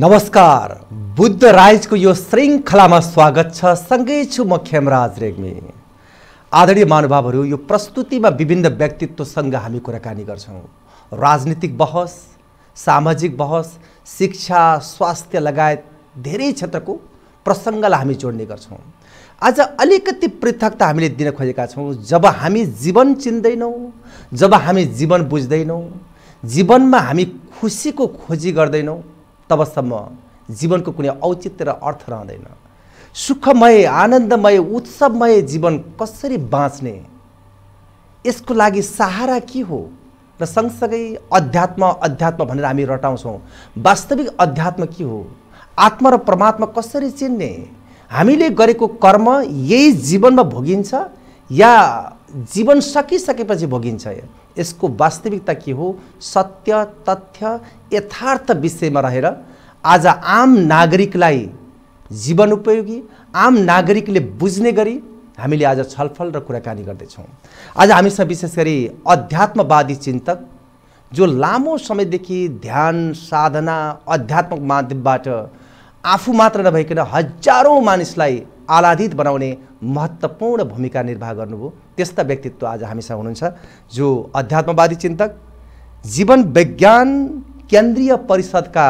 नमस्कार, बुद्ध राइज को यो श्रृंखला में स्वागत छ। सँगै छु म खेमराज रेग्मी। आदरणीय महानुभावहरु, यो प्रस्तुति में विभिन्न व्यक्तित्वसँग हामी कुराकानी गर्छौं। राजनीतिक बहस, सामाजिक बहस, शिक्षा, स्वास्थ्य लगायत धेरै क्षेत्रको प्रसंगलाई हामी जोड्ने गर्छौं। आज अलिकति पृथकता हामीले दिन खोजेका छौं। जब हामी जीवन चिन्दैनौं, जब हामी जीवन बुझ्दैनौं, जीवनमा हामी खुसीको खोजी गर्दैनौं, तबसम्म जीवनको कुनै औचित्य र अर्थ रहँदैन। सुखमय, आनन्दमय, उत्सवमय जीवन कसरी बाँच्ने, यसको लागि सहारा के हो? र सँगसँगै अध्यात्म अध्यात्म भनेर हामी रटाउँछौं। वास्तविक अध्यात्म के हो? आत्मा र परमात्मा कसरी चिन्ने? हामीले गरेको कर्म यही जीवनमा भोगिन्छ या जीवन सकिसकेपछि भोगिन्छ? यसको वास्तविकता के हो? सत्य, तथ्य, यथार्थ विषयमा रहेर आज आम नागरिकलाई जीवन उपयोगी, आम नागरिकले बुझ्ने गरी हामीले आज छलफल र कुराकानी गर्दैछौं। आज हामीसँग विशेष गरी अध्यात्मवादी चिन्तक, जो लामो समयदेखि ध्यान साधना आध्यात्मिक माध्यमबाट आफू मात्र नभइकन हजारौं मानिसलाई आलादित बनाउने महत्त्वपूर्ण भूमिका निर्वाह गर्नुभयो, त्यस्ता व्यक्तित्व आज हामीसँग हुनुहुन्छ, जो अध्यात्मवादी चिन्तक, जीवन विज्ञान केन्द्रीय परिषदका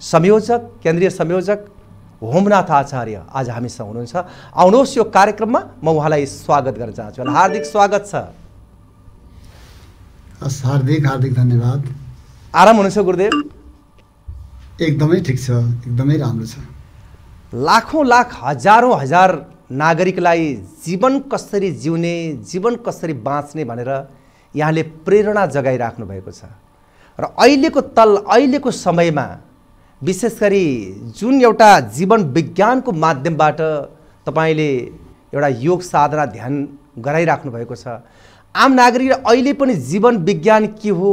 संयोजक, केन्द्रीय संयोजक होमनाथ आचार्य आज हामीसँग हुनुहुन्छ। आउनुहोस्, यो कार्यक्रममा म उहाँलाई स्वागत गर्न चाहन्छु। हार्दिक स्वागत छ। हार्दिक हार्दिक धन्यवाद। आराम हुनुहुन्छ गुरुदेव? एकदमै ठिक छ, एकदमै राम्रो छ। लाखौं लाख, हजारौं हजार नागरिकलाई जीवन कसरी जिउने, जीवन कसरी बाँच्ने भनेर यहाँले प्रेरणा जगाइराख्नु भएको छ। र अहिलेको तल, अहिलेको समयमा विशेष गरी जुन एउटा जीवन विज्ञानको माध्यमबाट तपाईले एउटा योग साधना ध्यान गराइराख्नु भएको छ, आम नागरिकले अहिले पनि जीवन विज्ञान के हो,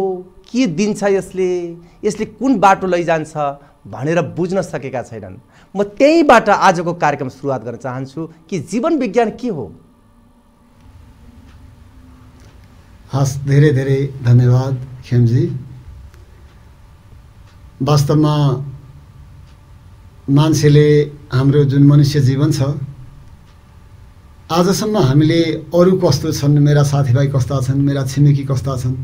के दिन्छ, यसले यसले कुन बाटो लैजान्छ भनेर बुझ्न सकेका छैनन्। म त्यहीबाट आजको कार्यक्रम सुरुवात गर्न चाहन्छु कि जीवन विज्ञान के हो? हस्, धेरै धेरै धन्यवाद खेमजी। वास्तवमा मान्छेले, हाम्रो जुन मनुष्य जीवन छ, आजसम्म हामीले अरू कस्तो छन्, मेरा साथीभाइ कस्ता छन्, मेरा छिमेकी कस्ता छन्,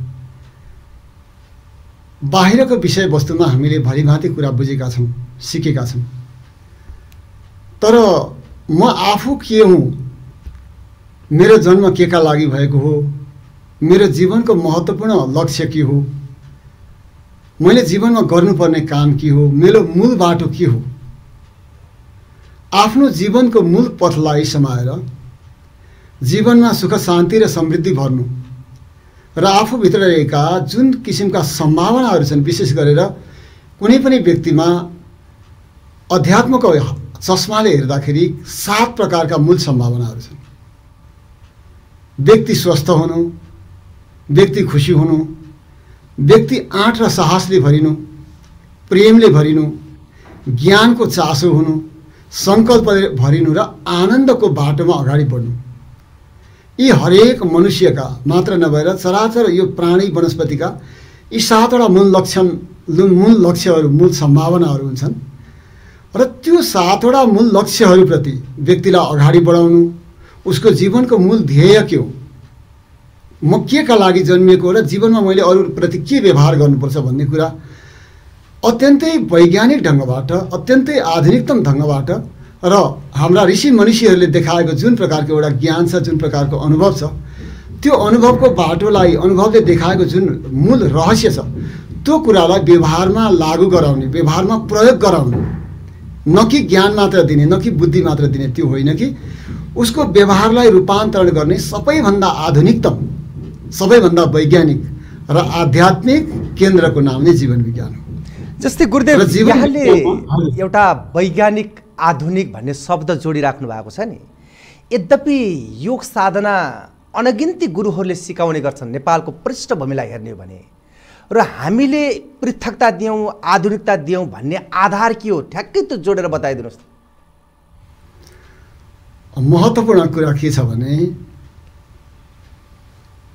बाहिरको विषयवस्तुमा हामीले भरिभाँति कुरा बुझेका छौँ, सिकेका छौँ। तर म आफू के हुँ, मेरो जन्म के का लागि भएको हो, मेरो जीवनको महत्त्वपूर्ण लक्ष्य के हो, मैले जीवनमा गर्नुपर्ने काम के हो, मेरो मूल बाटो के हो, आफ्नो जीवनको मूल पथलाई समाएर जीवनमा सुख शान्ति र समृद्धि भर्नु र आफूभित्र रहेका जुन किसिमका सम्भावनाहरू छन्, विशेष गरेर कुनै पनि व्यक्तिमा अध्यात्मको चस्माले हेर्दाखेरि 7 प्रकारका मूल सम्भावनाहरू छन्। व्यक्ति स्वस्थ हुनु, व्यक्ति खुशी हुनु, व्यक्ति आँट र साहसले भरिनु, प्रेमले भरिनु, ज्ञानको चासो हुनु, संकल्प भरिनु र आनन्दको बाटोमा अगाडि बढ्नु। यी हरेक मनुष्यका मात्र नभएर चराचर यो प्राणी वनस्पतिका यी 7 मूल लक्ष्यहरू, मूल सम्भावनाहरू हुन्छन्। र त्यो 7 मूल लक्ष्यहरूप्रति व्यक्तिलाई अगाडि बढाउनु, उसको जीवनको मूल ध्येय के हो, म के का लागि जन्मिएको र जीवनमा मैले अरूप्रति के व्यवहार गर्नुपर्छ भन्ने कुरा अत्यन्तै वैज्ञानिक ढङ्गबाट, अत्यन्तै आधुनिकतम ढङ्गबाट र हाम्रा ऋषि मनीषीहरूले देखाएको जुन प्रकारको एउटा ज्ञान छ, जुन प्रकारको अनुभव छ, त्यो अनुभवको बाटोलाई, अनुभवले देखाएको जुन मूल रहस्य छ, त्यो कुरालाई व्यवहारमा लागू गराउने, व्यवहारमा प्रयोग गराउने, न कि ज्ञान मात्र दिने, न कि बुद्धि मात्र दिने, त्यो होइन कि उसको व्यवहारलाई रूपान्तरण गर्ने सबैभन्दा आधुनिकतम, सबैभन्दा वैज्ञानिक र आध्यात्मिक केन्द्रको नाम नै जीवन विज्ञान हो। जस्तै गुरुदेव, यहाँले एउटा वैज्ञानिक, आधुनिक भन्ने शब्द जोडिराख्नु भएको छ नि। यद्यपि योग साधना अनगिन्ती गुरुहरूले सिकाउने गर्छन्, नेपालको पृष्ठभूमिलाई हेर्ने हो भने, र हामीले पृथकता दियौँ, आधुनिकता दियौँ भन्ने आधार के हो? ठ्याक्कै त्यो जोडेर बताइदिनुहोस्। महत्त्वपूर्ण कुरा के छ भने,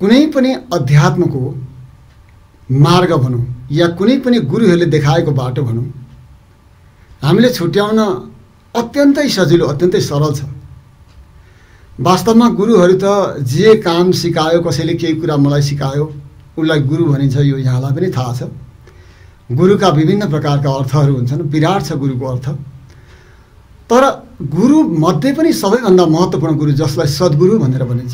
कुनै पनि अध्यात्मको मार्ग भनौँ या कुनै पनि गुरुहरूले देखाएको बाटो भनौँ, हामीले छुट्याउन अत्यन्तै सजिलो अत्यन्तै सरल छ। वास्तवमा गुरुहरू त जे काम सिकायो, कसैले केही कुरा मलाई सिकायो उलाई गुरु भनिन्छ, यो यहाँलाई पनि थाहा छ। गुरुका विभिन्न प्रकारका अर्थहरू हुन्छन्, विराट छ गुरुको अर्थ। तर गुरु मध्ये पनि सबैभन्दा महत्त्वपूर्ण गुरु जसलाई सद्गुरु भनेर भनिन्छ,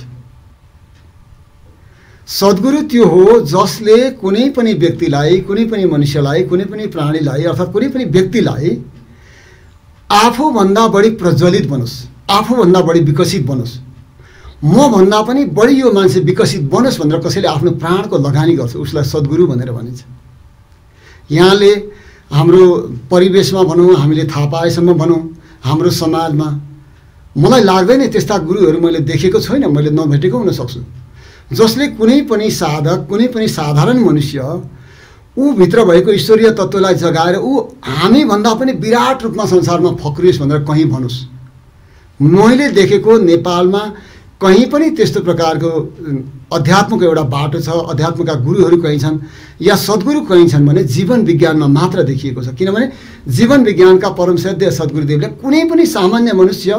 सद्गुरु त्यो हो जसले कुनै पनि व्यक्तिलाई, कुनै पनि मनुष्यलाई, कुनै पनि प्राणीलाई अर्थात् कुनै पनि व्यक्तिलाई आफूभन्दा बढी प्रज्वलित बनोस्, आफूभन्दा बढी विकसित बनोस्, म भन्दा पनि बढी यो मान्छे विकसित बनोस् भनेर कसैले आफ्नो प्राणको लगानी गर्छ उसलाई सद्गुरु भनेर भनिन्छ। यहाँले हाम्रो परिवेशमा भनौँ, हामीले थाहा पाएसम्म भनौँ, हाम्रो समाजमा मलाई लाग्दैन त्यस्ता गुरुहरू मैले देखेको छैन, मैले नभेटेको हुन सक्छु जसले कुनै पनि साधक, कुनै पनि साधारण मनुष्य ऊ भित्र भएको ईश्वरीय तत्त्वलाई जगाएर ऊ हामीभन्दा पनि विराट रूपमा संसारमा फक्रियोस् भनेर कहीँ भनोस्। मैले देखेको नेपालमा कहीँ पनि त्यस्तो प्रकारको अध्यात्मको एउटा बाटो छ, अध्यात्मका गुरुहरू कहीँ छन् या सद्गुरु कहीँ छन् भने जीवन विज्ञानमा मात्र देखिएको छ। किनभने जीवन विज्ञानका परमसिद्ध सद्गुरुदेवले कुनै पनि सामान्य मनुष्य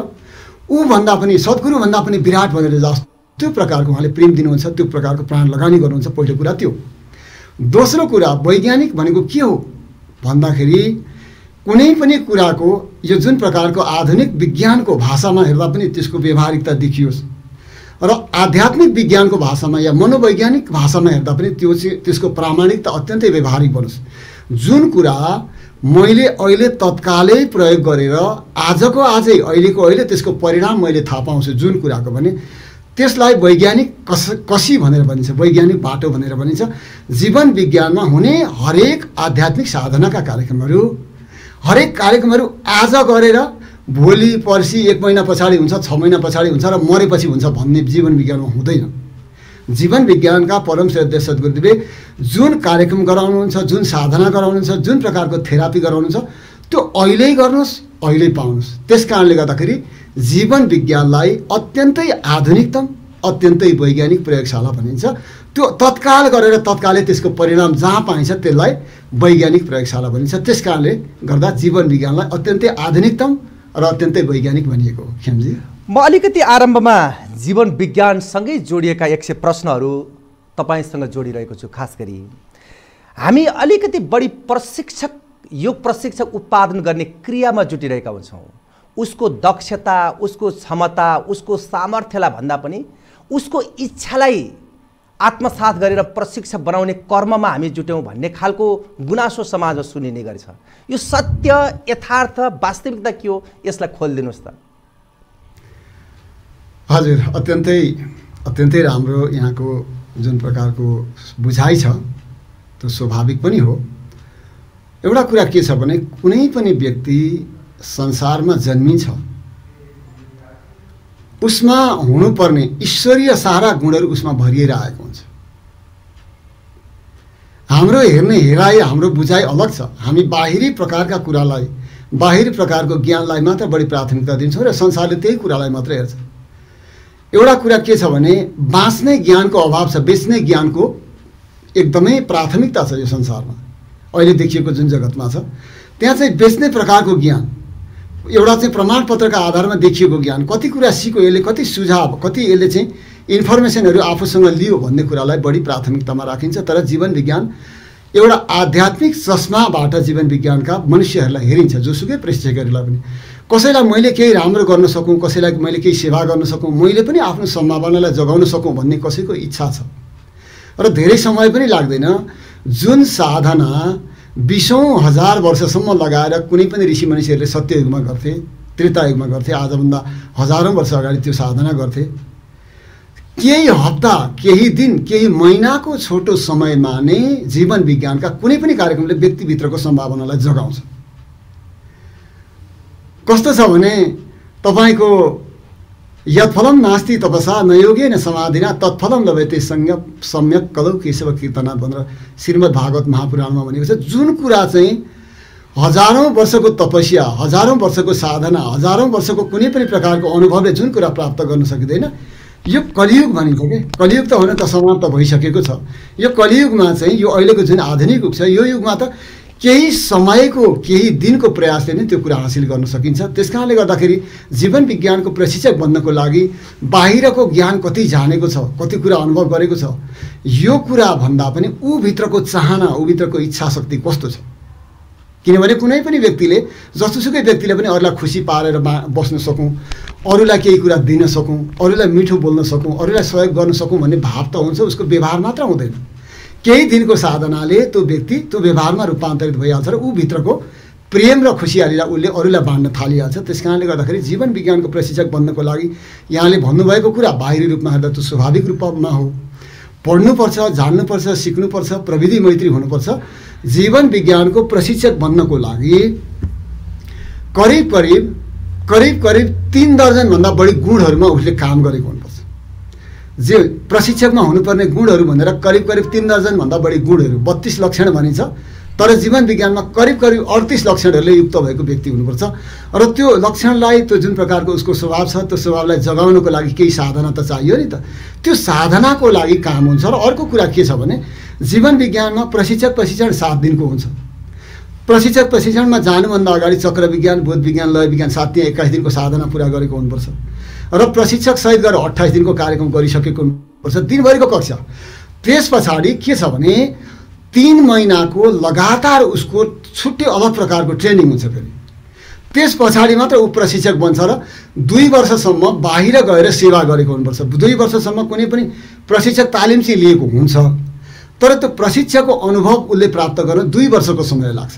ऊभन्दा पनि, सद्गुरुभन्दा पनि विराट भनेर जस्तो प्रकारको उहाँले प्रेम दिनुहुन्छ, त्यो प्रकारको प्राण लगानी गर्नुहुन्छ। पहिलो कुरा त्यो। दोस्रो कुरा वैज्ञानिक भनेको के हो भन्दाखेरि कुनै पनि कुराको यो जुन प्रकारको आधुनिक विज्ञानको भाषामा हेर्दा पनि त्यसको व्यवहारिकता देखियोस् र आध्यात्मिक विज्ञानको भाषामा या मनोवैज्ञानिक भाषामा हेर्दा पनि त्यो चाहिँ त्यसको प्रामाणिकता अत्यन्तै व्यवहारिक बनोस्। जुन कुरा मैले अहिले तत्कालै प्रयोग गरेर आजको आजै, अहिलेको अहिले त्यसको परिणाम मैले थाहा पाउँछु जुन कुराको, भने त्यसलाई वैज्ञानिक कसी भनेर भनिन्छ, वैज्ञानिक बाटो भनेर भनिन्छ। जीवन विज्ञानमा हुने हरेक आध्यात्मिक साधनाका कार्यक्रमहरू, हरेक कार्यक्रमहरू आज गरेर भोलि पर्सि, एक महीना पछाडि हुन्छ, छ महीना पछाडि हुन्छ र मरेपछि हुन्छ भन्ने जीवन विज्ञानमा हुँदैन। जीवन विज्ञानका परमश्रेष्ठ सद्गुरुदेवले जुन कार्यक्रम गराउनुहुन्छ, जुन साधना गराउनुहुन्छ, जुन प्रकारको थेरापी गराउनुहुन्छ त्यो अहिले गर्नुहोस्, अहिले पाउनुहोस्। त्यस कारणले गर्दाखेरि जीवन विज्ञानलाई अत्यन्तै आधुनिकतम, अत्यन्तै वैज्ञानिक प्रयोगशाला भनिन्छ। त्यो तत्काल गरेर तत्कालै त्यसको परिणाम जहाँ पाइन्छ त्यसलाई वैज्ञानिक प्रयोगशाला भनिन्छ। त्यस कारणले गर्दा जीवन विज्ञानलाई अत्यन्तै आधुनिकतम र अत्यन्तै वैज्ञानिक भनिएको हो। खेमजी, म अलिकति आरम्भमा जीवन विज्ञानसँगै जोडिएका 100 प्रश्नहरू तपाईँसँग जोडिरहेको छु। खास गरी हामी अलिकति बढी प्रशिक्षक, यो प्रशिक्षक उत्पादन गर्ने क्रियामा जुटिरहेका हुन्छौँ। उसको दक्षता, उसको क्षमता, उसको सामर्थ्यलाई भन्दा पनि उसको इच्छालाई आत्मसात गरेर प्रशिक्षक बनाउने कर्ममा हामी जुट्यौँ भन्ने खालको गुनासो समाजमा सुनिने गर्छ। यो सत्य, यथार्थ, वास्तविकता के हो यसलाई खोलिदिनुहोस् त। हजुर, अत्यन्तै अत्यन्तै राम्रो यहाँको जुन प्रकारको बुझाइ छ त्यो स्वाभाविक पनि हो। एउटा कुरा के छ भने कुनै पनि व्यक्ति संसारमा जन्मिन्छ, उसमा हुनुपर्ने ईश्वरीय सारा गुणहरू उसमा भरिएर आएको हुन्छ। हाम्रो हेर्ने हेराइ, हाम्रो बुझाइ अलग छ। हामी बाहिरी प्रकारका कुरालाई, बाहिरी प्रकारको ज्ञानलाई मात्र बढी प्राथमिकता दिन्छौँ र संसारले त्यही कुरालाई मात्र हेर्छ। एउटा कुरा के छ भने बाँच्ने ज्ञानको अभाव छ, बेच्ने ज्ञानको एकदमै प्राथमिकता छ यो संसारमा। अहिले देखिएको जुन जगतमा छ त्यहाँ चाहिँ बेच्ने प्रकारको ज्ञान, एउटा चाहिँ प्रमाणपत्रका आधारमा देखिएको ज्ञान, कति कुरा सिक्यो, यसले कति सुझाव, कति यसले चाहिँ इन्फर्मेसनहरू आफूसँग लियो भन्ने कुरालाई बढी प्राथमिकतामा राखिन्छ। तर जीवन विज्ञान एउटा आध्यात्मिक चस्माबाट जीवन विज्ञानका मनुष्यहरूलाई हेरिन्छ, जोसुकै पृष्ठहरूलाई पनि। कसैलाई मैले केही राम्रो गर्न सकौँ, कसैलाई मैले केही सेवा गर्न सकौँ, मैले पनि आफ्नो सम्भावनालाई जगाउन सकौँ भन्ने कसैको इच्छा छ र धेरै समय पनि लाग्दैन। जुन साधना 20,000 वर्षसम्म लगाएर कुनै पनि ऋषि मनीषीहरूले सत्ययुगमा गर्थे, त्रेतायुगमा गर्थे, आजभन्दा हजारौँ वर्ष अगाडि त्यो साधना गर्थे, केही हप्ता, केही दिन, केही महिनाको छोटो समयमा नै जीवन विज्ञानका कुनै पनि कार्यक्रमले व्यक्तिभित्रको सम्भावनालाई जगाउँछ। कस्तो छ भने तपाईँको यत्फलं नास्ति तपसा नयोगेन समाधिना तत्फलं लभ्यते सम्यक कलौ केशव कीर्तनाथ भनेर श्रीमद् भागवत महापुराणमा भनेको छ। जुन कुरा चाहिँ हजारौँ वर्षको तपस्या, हजारौँ वर्षको साधना, हजारौँ वर्षको कुनै पनि प्रकारको अनुभवले जुन कुरा प्राप्त गर्न सकिँदैन, यो कलियुग भनिन्छ कि कलियुग त हुन त समाप्त भइसकेको छ। यो कलियुगमा चाहिँ यो अहिलेको जुन आधुनिक युग छ यो युगमा त केही समयको केही दिनको प्रयासले नै त्यो कुरा हासिल गर्न सकिन्छ। त्यसकारणले गर्दाखेरि जीवन विज्ञानको प्रशिक्षक बन्नको लागि बाहिरको ज्ञान कति जानेको छ, कति कुरा अनुभव गरेको छ, यो कुरा भन्दा पनि ऊ भित्रको चाहना, ऊ भित्रको इच्छा शक्ति कस्तो छ। किनभने कुनै पनि व्यक्तिले, जसोसुकै व्यक्तिले पनि अरूलाई खुसी पारेर बस्न सकौँ, अरूलाई केही कुरा दिन सकौँ, अरूलाई मिठो बोल्न सकौँ, अरूलाई सहयोग गर्न सकौँ भन्ने भाव त हुन्छ, उसको व्यवहार मात्र हुँदैन। केही दिनको साधनाले त्यो व्यक्ति त्यो व्यवहारमा रूपान्तरित भइहाल्छ र ऊ भित्रको प्रेम र खुसियालीलाई उसले अरूलाई बाँड्न थालिहाल्छ। त्यस कारणले गर्दाखेरि जीवन विज्ञानको प्रशिक्षक बन्नको लागि यहाँले भन्नुभएको कुरा बाहिरी रूपमा हेर्दा त्यो स्वाभाविक रूपमा हो, पढ्नुपर्छ, जान्नुपर्छ, सिक्नुपर्छ, प्रविधि मैत्री हुनुपर्छ। जीवन विज्ञानको प्रशिक्षक बन्नको लागि करिब 3 दर्जनभन्दा बढी गुणहरूमा उसले काम गरेको हुनुपर्छ। जे प्रशिक्षकमा हुनुपर्ने गुणहरू भनेर करिब 3 दर्जनभन्दा बढी गुणहरू, 32 लक्षण भनिन्छ, तर जीवन विज्ञानमा करिब 38 लक्षणहरूले युक्त भएको व्यक्ति हुनुपर्छ। र त्यो लक्षणलाई, त्यो जुन प्रकारको उसको स्वभाव छ, त्यो स्वभावलाई जगाउनको लागि केही साधना त चाहियो नि त। त्यो साधनाको लागि काम हुन्छ। र अर्को कुरा के छ भने जीवन विज्ञानमा प्रशिक्षक प्रशिक्षण 7 दिनको हुन्छ। प्रशिक्षक प्रशिक्षणमा जानुभन्दा अगाडि चक्र विज्ञान, बोध विज्ञान, लय विज्ञान 7 या 21 दिनको साधना पुरा गरेको हुनुपर्छ र प्रशिक्षक सहित गरेर 28 दिनको कार्यक्रम गरिसकेको हुनुपर्छ, दिनभरिको कक्षा। त्यस पछाडि के छ भने 3 महिनाको लगातार उसको छुट्टै अलग प्रकारको ट्रेनिङ हुन्छ। फेरि त्यस पछाडि मात्र ऊ प्रशिक्षक बन्छ र 2 वर्षसम्म बाहिर गएर सेवा गरेको हुनुपर्छ। 2 वर्षसम्म कुनै पनि प्रशिक्षक तालिम चाहिँ लिएको हुन्छ, तर त्यो प्रशिक्षकको अनुभव उसले प्राप्त गर्न 2 वर्षको समय लाग्छ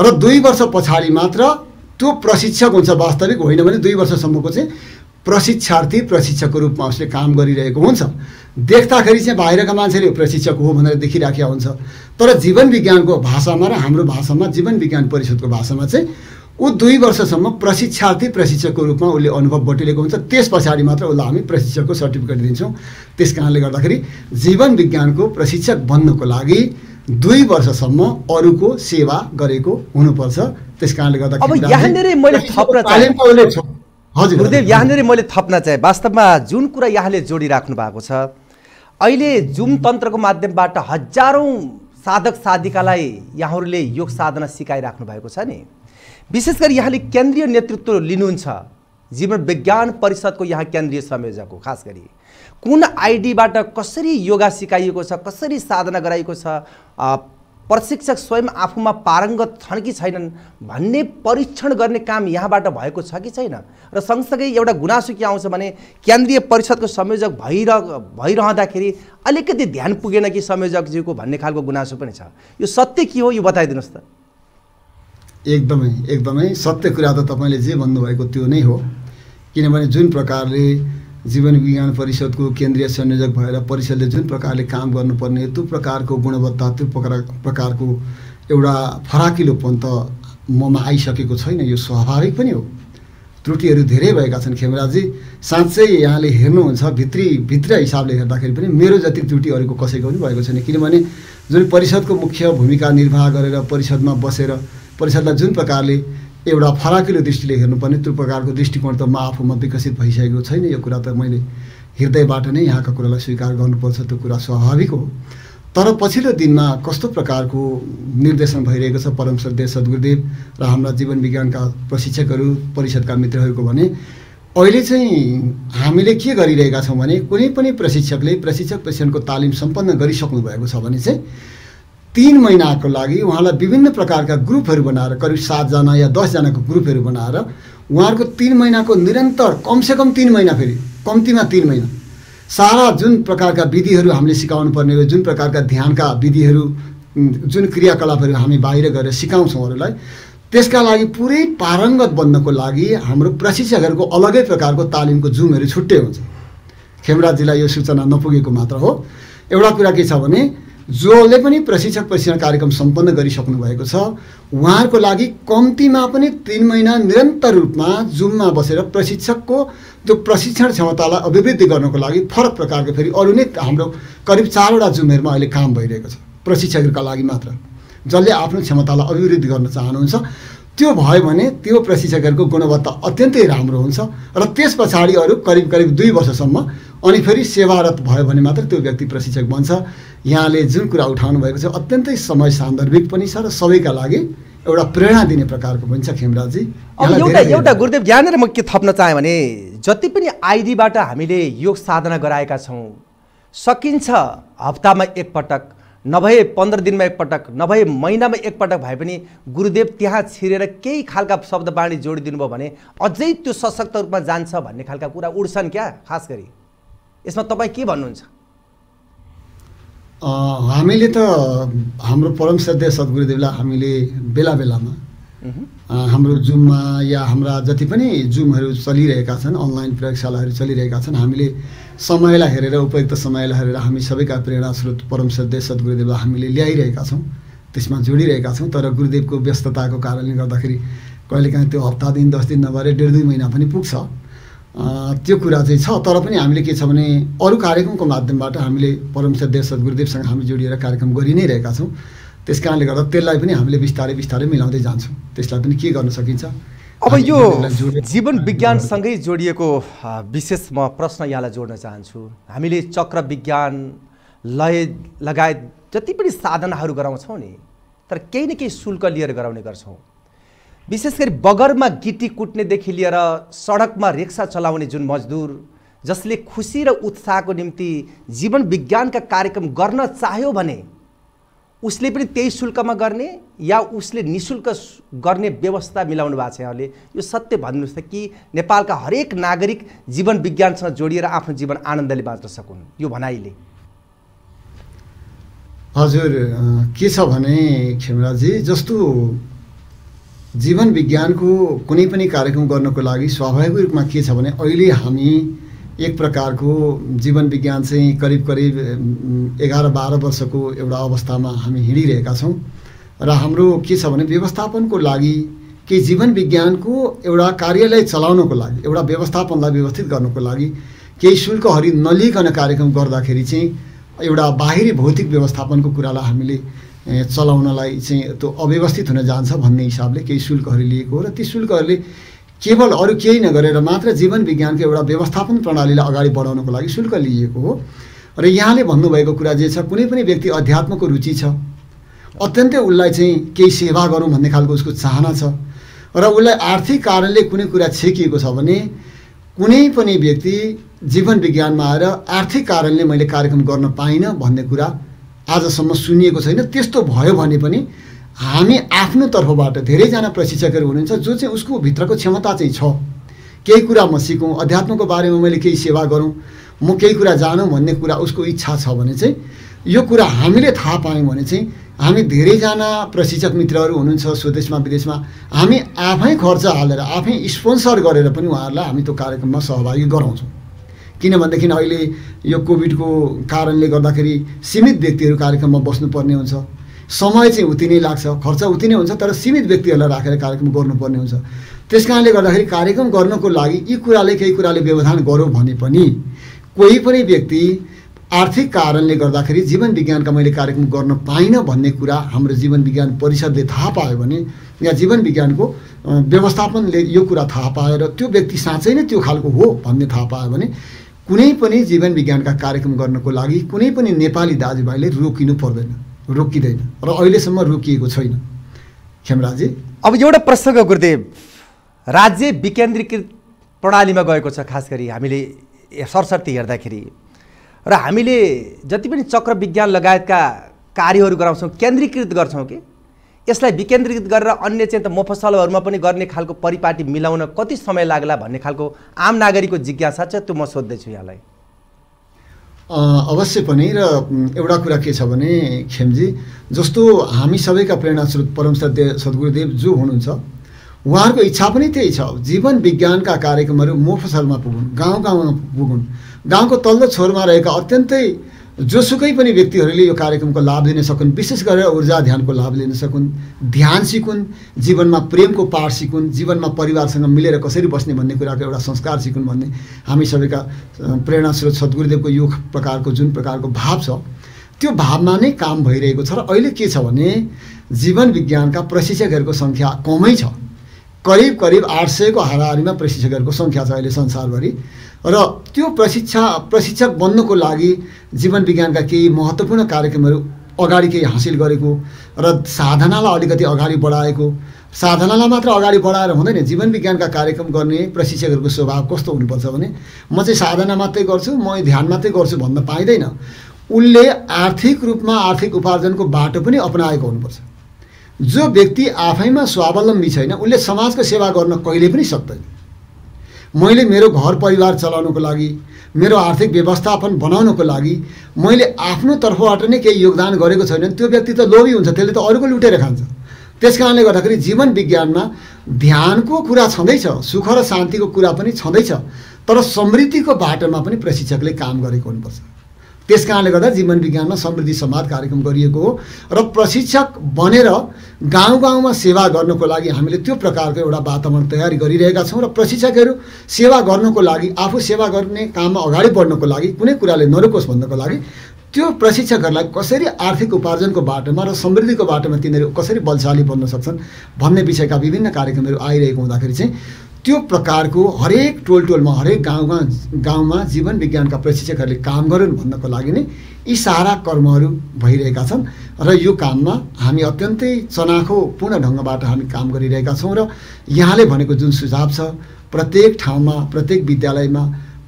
र 2 वर्ष पछाडि मात्र त्यो प्रशिक्षक हुन्छ। वास्तविक होइन भने 2 वर्षसम्मको चाहिँ प्रशिक्षार्थी प्रशिक्षकको रूपमा उसले काम गरिरहेको हुन्छ। देख्दाखेरि चाहिँ बाहिरका मान्छेले प्रशिक्षक हो भनेर देखिराखेको हुन्छ, तर जीवन विज्ञानको भाषामा र हाम्रो भाषामा, जीवन विज्ञान परिषदको भाषामा चाहिँ ऊ 2 वर्षसम्म प्रशिक्षार्थी प्रशिक्षकको रूपमा उसले अनुभव बटुलेको हुन्छ। त्यस पछाडि मात्र उसलाई हामी प्रशिक्षकको सर्टिफिकेट दिन्छौँ। त्यस कारणले गर्दाखेरि जीवन विज्ञानको प्रशिक्षक बन्नको लागि 2 वर्षसम्म अरूको सेवा गरेको हुनुपर्छ। त्यस कारणले गर्दाखेरि हजुर गुरुदेव, यहाँनिर मैले थप्न चाहे, वास्तवमा जुन कुरा यहाँले जोडिराख्नु भएको छ, अहिले जुम तन्त्रको माध्यमबाट हजारौँ साधक साधिकालाई यहाँहरूले योग साधना सिकाइराख्नु भएको छ नि। विशेष गरी यहाँले केन्द्रीय नेतृत्व लिनुहुन्छ, जीवन विज्ञान परिषदको यहाँ केन्द्रीय संयोजक हो। खास गरी कुन आइडीबाट कसरी योगा सिकाइएको छ, कसरी साधना गराइएको छ, प्रशिक्षक स्वयं आफूमा पारङ्गत छन् कि छैनन् भन्ने परीक्षण गर्ने काम यहाँबाट भएको छ कि छैन। र सँगसँगै एउटा गुनासो के आउँछ भने केन्द्रीय परिषदको संयोजक भइरहँदाखेरि अलिकति ध्यान पुगेन कि संयोजकज्यूको भन्ने खालको गुनासो पनि छ। यो सत्य के हो, यो बताइदिनुहोस् त। एकदमै सत्य कुरा त तपाईँले जे भन्नुभएको त्यो नै हो। किनभने जुन प्रकारले जीवन विज्ञान परिषदको केन्द्रीय संयोजक भएर परिषदले जुन प्रकारले काम गर्नुपर्ने, त्यो प्रकारको गुणवत्ता, त्यो प्रकारको एउटा फराकिलोपन त ममा आइसकेको छैन। यो स्वाभाविक पनि हो। त्रुटिहरू धेरै भएका छन्। खेमराजी साँच्चै यहाँले हेर्नुहुन्छ, भित्र हिसाबले हेर्दाखेरि पनि मेरो जति त्रुटि अरूको कसैको पनि भएको छैन। किनभने जुन परिषदको मुख्य भूमिका निर्वाह गरेर परिषदमा बसेर परिषदलाई जुन प्रकारले एउटा फराकिलो दृष्टिले हेर्नुपर्ने, त्यो प्रकारको दृष्टिकोण त म आफूमा विकसित भइसकेको छैन। यो कुरा त मैले हृदयबाट नै यहाँका कुरालाई स्वीकार गर्नुपर्छ, त्यो कुरा स्वाभाविक हो। तर पछिल्लो दिनमा कस्तो प्रकारको निर्देशन भइरहेको छ परम श्रद्धेय सद्गुरुदेव र हाम्रा जीवन विज्ञानका प्रशिक्षकहरू, परिषदका मित्रहरूको भने अहिले चाहिँ हामीले के गरिरहेका छौँ भने कुनै पनि प्रशिक्षकले प्रशिक्षक प्रशिक्षणको तालिम सम्पन्न गरिसक्नु भएको छ भने चाहिँ 3 महिनाको लागि उहाँलाई विभिन्न प्रकारका ग्रुपहरू बनाएर करिब 7 जना या 10 जनाको ग्रुपहरू बनाएर उहाँहरूको 3 महिनाको निरन्तर कमसेकम 3 महिना, फेरि कम्तीमा 3 महिना सारा जुन प्रकारका विधिहरू हामीले सिकाउनु पर्ने हो, जुन प्रकारका ध्यानका विधिहरू, जुन क्रियाकलापहरू हामी बाहिर गएर सिकाउँछौँ अरूलाई, त्यसका लागि पुरै पारङ्गत बन्नको लागि हाम्रो प्रशिक्षकहरूको अलगै प्रकारको तालिमको जुमहरू छुट्टै हुन्छ। खेमराजीलाई यो सूचना नपुगेको मात्र हो। एउटा कुरा के छ भने जोले पनि प्रशिक्षक प्रशिक्षण कार्यक्रम सम्पन्न गरिसक्नु भएको छ, उहाँहरूको लागि कम्तीमा पनि 3 महिना निरन्तर रूपमा जुममा बसेर प्रशिक्षकको त्यो प्रशिक्षण क्षमतालाई अभिवृद्धि गर्नको लागि फरक प्रकारको फेरि अरू नै हाम्रो करिब 4वटा जुमहरूमा अहिले काम भइरहेको छ प्रशिक्षकहरूका लागि मात्र। जसले आफ्नो क्षमतालाई अभिवृद्धि गर्न चाहनुहुन्छ त्यो भयो भने त्यो प्रशिक्षकहरूको गुणवत्ता अत्यन्तै राम्रो हुन्छ। र त्यस पछाडि अरू करिब 2 वर्षसम्म अनि फेरि सेवारत भयो भने मात्र त्यो व्यक्ति प्रशिक्षक बन्छ। यहाँले जुन कुरा उठाउनु भएको छ अत्यन्तै समय सान्दर्भिक पनि छ र सबैका लागि एउटा प्रेरणा दिने प्रकारको पनि छ खेमराजी। एउटा गुरुदेव यहाँनिर म के थप्न चाहे भने जति पनि आइडीबाट हामीले योग साधना गराएका छौँ सकिन्छ हप्तामा एकपटक नभए 15 दिनमा एकपटक नभए महिनामा एकपटक भए पनि गुरुदेव त्यहाँ छिरेर केही खालका शब्दबाणी जोडिदिनु भयो भने अझै त्यो सशक्त रूपमा जान्छ भन्ने खालका कुरा उड्छन् क्या। खास गरी यसमा तपाईं के भन्नुहुन्छ? हामीले त हाम्रो परम श्रद्धेय सद्गुरुदेवलाई हामीले बेला बेलामा हाम्रो जुममा या हाम्रा जति पनि जुमहरू चलिरहेका छन्, अनलाइन प्रयोगशालाहरू चलिरहेका छन्, हामीले समयलाई हेरेर उपयुक्त समयलाई हेरेर हामी सबैका प्रेरणा स्रोत परम श्रद्धेय सद्गुरुदेवलाई हामीले ल्याइरहेका छौँ, त्यसमा जोडिरहेका छौँ। तर गुरुदेवको व्यस्तताको कारणले गर्दाखेरि कहिलेकाहीँ त्यो हप्ता दिन 10 दिन नभएर 1.5-2 महिना पनि पुग्छ। त्यो कुरा चाहिँ छ। तर पनि हामीले के छ भने अरू कार्यक्रमको माध्यमबाट हामीले परम श्रद्धेय सद्गुरुदेवसँग हामी जोडिएर कार्यक्रम गरि नै रहेका छौँ। त्यस कारणले गर्दा त्यसलाई पनि हामीले बिस्तारै मिलाउँदै जान्छौँ। त्यसलाई पनि के गर्न सकिन्छ। अब यो जीवन विज्ञानसँगै जोडिएको विशेष म प्रश्न यहाँलाई जोड्न चाहन्छु। हामीले चक्र विज्ञान लय लगायत जति पनि साधनाहरू गराउँछौँ नि, तर केही न केही शुल्क लिएर गराउने गर्छौँ। विशेष गरी बगरमा गिटी कुट्नेदेखि लिएर सडकमा रिक्सा चलाउने जुन मजदुर जसले खुसी र उत्साहको निम्ति जीवन विज्ञानका कार्यक्रम गर्न चाह्यो भने उसले पनि त्यही शुल्कमा गर्ने या उसले निःशुल्क गर्ने व्यवस्था मिलाउनु भएको छ यहाँले। यो सत्य भन्नुहोस् त कि नेपालका हरेक नागरिक जीवन विज्ञानसँग जोडिएर आफ्नो जीवन आनन्दले बाँच्न सकुन् यो भनाइले? हजुर, के छ भने खेमराजी, जस्तो जीवन विज्ञानको कुनै पनि कार्यक्रम गर्नको लागि स्वाभाविक रूपमा के छ भने अहिले हामी एक प्रकारको जीवन विज्ञान चाहिँ करिब 11-12 वर्षको एउटा अवस्थामा हामी हिँडिरहेका छौँ र हाम्रो के छ भने व्यवस्थापनको लागि केही जीवन विज्ञानको एउटा कार्यलाई चलाउनको लागि एउटा व्यवस्थापनलाई व्यवस्थित गर्नको लागि केही शुल्कहरू नलिइकन कार्यक्रम गर्दाखेरि चाहिँ एउटा बाहिरी भौतिक व्यवस्थापनको कुरालाई हामीले चलाउनलाई चाहिँ त्यो अव्यवस्थित हुन जान्छ भन्ने हिसाबले केही शुल्कहरू लिएको हो। र ती शुल्कहरूले केवल अरू केही नगरेर मात्र जीवन विज्ञानको एउटा व्यवस्थापन प्रणालीलाई अगाडि बढाउनको लागि शुल्क लिएको हो। र यहाँले भन्नुभएको कुरा जे छ, कुनै पनि व्यक्ति अध्यात्मको रुचि छ, अत्यन्तै उसलाई चाहिँ केही सेवा गरौँ भन्ने खालको उसको चाहना छ र उसलाई आर्थिक कारणले कुनै कुरा छेकिएको छ भने कुनै पनि व्यक्ति जीवन विज्ञानमा आएर आर्थिक कारणले मैले कार्यक्रम गर्न पाइनँ भन्ने कुरा आजसम्म सुनिएको छैन। त्यस्तो भयो भने पनि हामी आफ्नो तर्फबाट धेरैजना प्रशिक्षकहरू हुनुहुन्छ जो चाहिँ उसको भित्रको क्षमता चाहिँ छ, केही कुरा म सिकौँ, अध्यात्मको बारेमा मैले केही सेवा गरौँ, म केही कुरा जानौँ भन्ने कुरा उसको इच्छा छ भने चाहिँ यो कुरा हामीले थाहा पायौँ भने चाहिँ हामी धेरैजना प्रशिक्षक मित्रहरू हुनुहुन्छ स्वदेशमा विदेशमा, हामी आफै खर्च हालेर आफै स्पोन्सर गरेर पनि उहाँहरूलाई हामी त्यो कार्यक्रममा सहभागी गराउँछौँ। किनभनेदेखि अहिले यो कोभिडको कारणले गर्दाखेरि सीमित व्यक्तिहरू कार्यक्रममा बस्नुपर्ने हुन्छ, समय चाहिँ उति नै लाग्छ, खर्च उति नै हुन्छ, तर सीमित व्यक्तिहरूलाई राखेर कार्यक्रम गर्नुपर्ने हुन्छ। त्यस कारणले गर्दाखेरि कार्यक्रम गर्नको लागि यी कुराले केही कुराले व्यवधान गरौँ भने पनि कोही पनि व्यक्ति आर्थिक कारणले गर्दाखेरि जीवन विज्ञानका मैले कार्यक्रम गर्न पाइनँ भन्ने कुरा हाम्रो जीवन विज्ञान परिषदले थाहा पायो भने या जीवन विज्ञानको व्यवस्थापनले यो कुरा थाहा पाएर त्यो व्यक्ति साँच्चै नै त्यो खालको हो भन्ने थाहा पायो भने कुनै पनि जीवन विज्ञानका कार्यक्रम गर्नको लागि कुनै पनि नेपाली दाजुभाइले रोकिनु पर्दैन, रोकिँदैन र अहिलेसम्म रोकिएको छैन। खेमराजी, अब एउटा प्रसङ्ग गुरुदेव, राज्य विकेन्द्रीकृत प्रणालीमा गएको छ खास गरी हामीले सरसर्ती हेर्दाखेरि र हामीले जति पनि चक्र विज्ञान लगायतका कार्यहरू गराउँछौँ केन्द्रीकृत गर्छौँ कि यसलाई विकेन्द्रीकृत गरेर अन्य चाहिँ त मफसलहरूमा पनि गर्ने खालको परिपाटी मिलाउन कति समय लाग्ला भन्ने खालको आम नागरिकको जिज्ञासा छ, त्यो म सोध्दैछु यहाँलाई। अवश्य पनि। र एउटा कुरा के छ भने खेमजी, जस्तो हामी सबैका प्रेरणा स्रोत परम श्रद्धेय सद्गुरुदेव जो हुनुहुन्छ उहाँहरूको इच्छा पनि त्यही छ, जीवन विज्ञानका कार्यक्रमहरू मफसलमा पुगुन्, गाउँ गाउँमा पुगुन्, गाउँको तल्लो छोरमा रहेका अत्यन्तै जोसुकै पनि व्यक्तिहरूले यो कार्यक्रमको लाभ लिन सकुन्, विशेष गरेर ऊर्जा ध्यानको लाभ लिन सकुन्, ध्यान सिकुन्, जीवनमा प्रेमको पाठ सिकुन्, जीवनमा परिवारसँग मिलेर कसरी बस्ने भन्ने कुराको एउटा संस्कार सिकुन् भन्ने हामी सबैका प्रेरणा स्रोत सद्गुरुदेवको यो प्रकारको जुन प्रकारको भाव छ त्यो भावमा नै काम भइरहेको छ। र अहिले के छ भने जीवन विज्ञानका प्रशिक्षकहरूको सङ्ख्या कमै छ, करीब करीब 800 को हाराहारी में प्रशिक्षक को संख्या संसारभरी रो प्रशिक्षक बन्न को लगी जीवन विज्ञान का कई महत्वपूर्ण कार्यक्रम अगाडि के हासिल गरेको र साधनालाई अलिकति अगाडि बढाएको साधनालाई मात्र अगाडि बढाएर हुँदैन। जीवन विज्ञानका कार्यक्रम गर्ने प्रशिक्षकहरुको स्वभाव कस्तो हुनुपर्छ भने म चाहिँ साधना मात्रै गर्छु, म ध्यान मात्रै गर्छु भन्न पाइदैन। उनले आर्थिक रूपमा आर्थिक उपार्जनको बाटो पनि अपनाएको हुनुपर्छ। जो व्यक्ति आफैमा स्वावलम्बी छैन उनले समाजको सेवा गर्न कहिले पनि सक्दैन। मैले मेरो घर परिवार चलाउनको लागि, मेरो आर्थिक व्यवस्थापन बनाउनको लागि मैले आफ्नो तर्फबाट नै केही योगदान गरेको छैन भने त्यो व्यक्ति त लोभी हुन्छ, त्यसले त अरूको लुटेर खान्छ। त्यसकारणले गर्दाखेरि जीवन विज्ञानमा ध्यानको कुरा छँदैछ, सुख र शान्तिको कुरा पनि छँदैछ, तर समृद्धिको बाटोमा पनि प्रशिक्षकले काम गरेको हुनुपर्छ। त्यसकारणले गर्दा जीवन विज्ञानमा समृद्धि संवाद कार्यक्रम गरिएको हो र प्रशिक्षक बनेर गाउँ गाउँमा सेवा गर्नको लागि हामीले त्यो प्रकारको एउटा वातावरण तयारी गरिरहेका छौं र प्रशिक्षकहरू सेवा गर्नको लागि, आफू सेवा गर्ने काममा अगाडि बढ्नको लागि, कुनै कुराले नरोकोस् भन्नको लागि त्यो प्रशिक्षकहरूलाई कसरी आर्थिक उपार्जनको बाटोमा र समृद्धिको बाटोमा तिनीहरू कसरी बलशाली बन्न सक्छन् भन्ने विषयका विभिन्न कार्यक्रमहरू आइरहेको हुँदाखेरि चाहिँ त्यो प्रकारको हरेक टोलटोलमा, हरेक गाउँमा जीवन विज्ञानका प्रशिक्षकहरूले काम गरून् भन्नको लागि नै यी सारा कर्महरू भइरहेका छन् र यो काममा हामी अत्यन्तै चनाखोपूर्ण ढङ्गबाट हामी काम गरिरहेका छौं र यहाँले भनेको जुन सुझाव छ प्रत्येक ठाउँमा, प्रत्येक विद्यालयमा,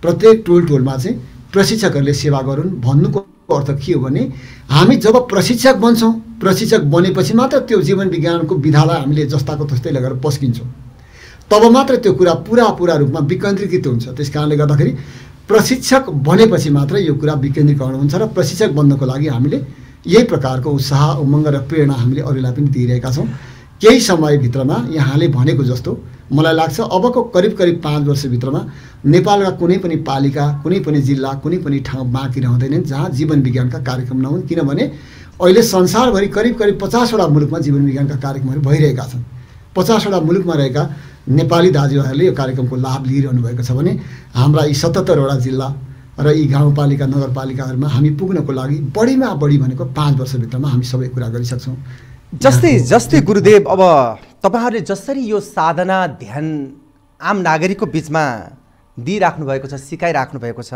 प्रत्येक टोलटोलमा चाहिँ प्रशिक्षकहरूले सेवा गरून् भन्नुको अर्थ के हो भने हामी जब प्रशिक्षक बन्छौं, प्रशिक्षक बनेपछि मात्र त्यो जीवन विज्ञानको विधालाई हामीले जस्ताको तस्तै लगेर पस्किन्छौँ, तब मात्र त्यो कुरा पूरा रूपमा विकेन्द्रीकृत हुन्छ। त्यसकारणले गर्दाखेरि प्रशिक्षक बनेपछि मात्र यो कुरा विकेन्द्रीकरण हुन्छ र प्रशिक्षक बन्नको लागि हामीले यही प्रकारको उत्साह, उमङ्ग र प्रेरणा हामीले अरूलाई पनि दिइरहेका छौँ। केही समयभित्रमा यहाँले भनेको जस्तो मलाई लाग्छ अबको करिब 5 वर्षभित्रमा नेपालका कुनै पनि पालिका, कुनै पनि जिल्ला, कुनै पनि ठाउँ बाँकी रहँदैन जहाँ जीवन विज्ञानका कार्यक्रम नहुन्, किनभने अहिले संसारभरि करिब 50 वटा मुलुकमा जीवन विज्ञानका कार्यक्रमहरू भइरहेका छन्। 50 वटा मुलुकमा रहेका नेपाली दाजुभाइहरूले यो कार्यक्रमको लाभ लिइरहनु भएको छ भने हाम्रा यी 77 वटा जिल्ला र यी गाउँपालिका, नगरपालिकाहरूमा हामी पुग्नको लागि बढीमा बढी भनेको 5 वर्षभित्रमा हामी सबै कुरा गरिसक्छौँ। जस्तै गुरुदेव, अब तपाईहरुले जसरी यो साधना ध्यान आम नागरिकको बीचमा दिइराख्नु भएको छ, सिकाइराख्नु भएको छ,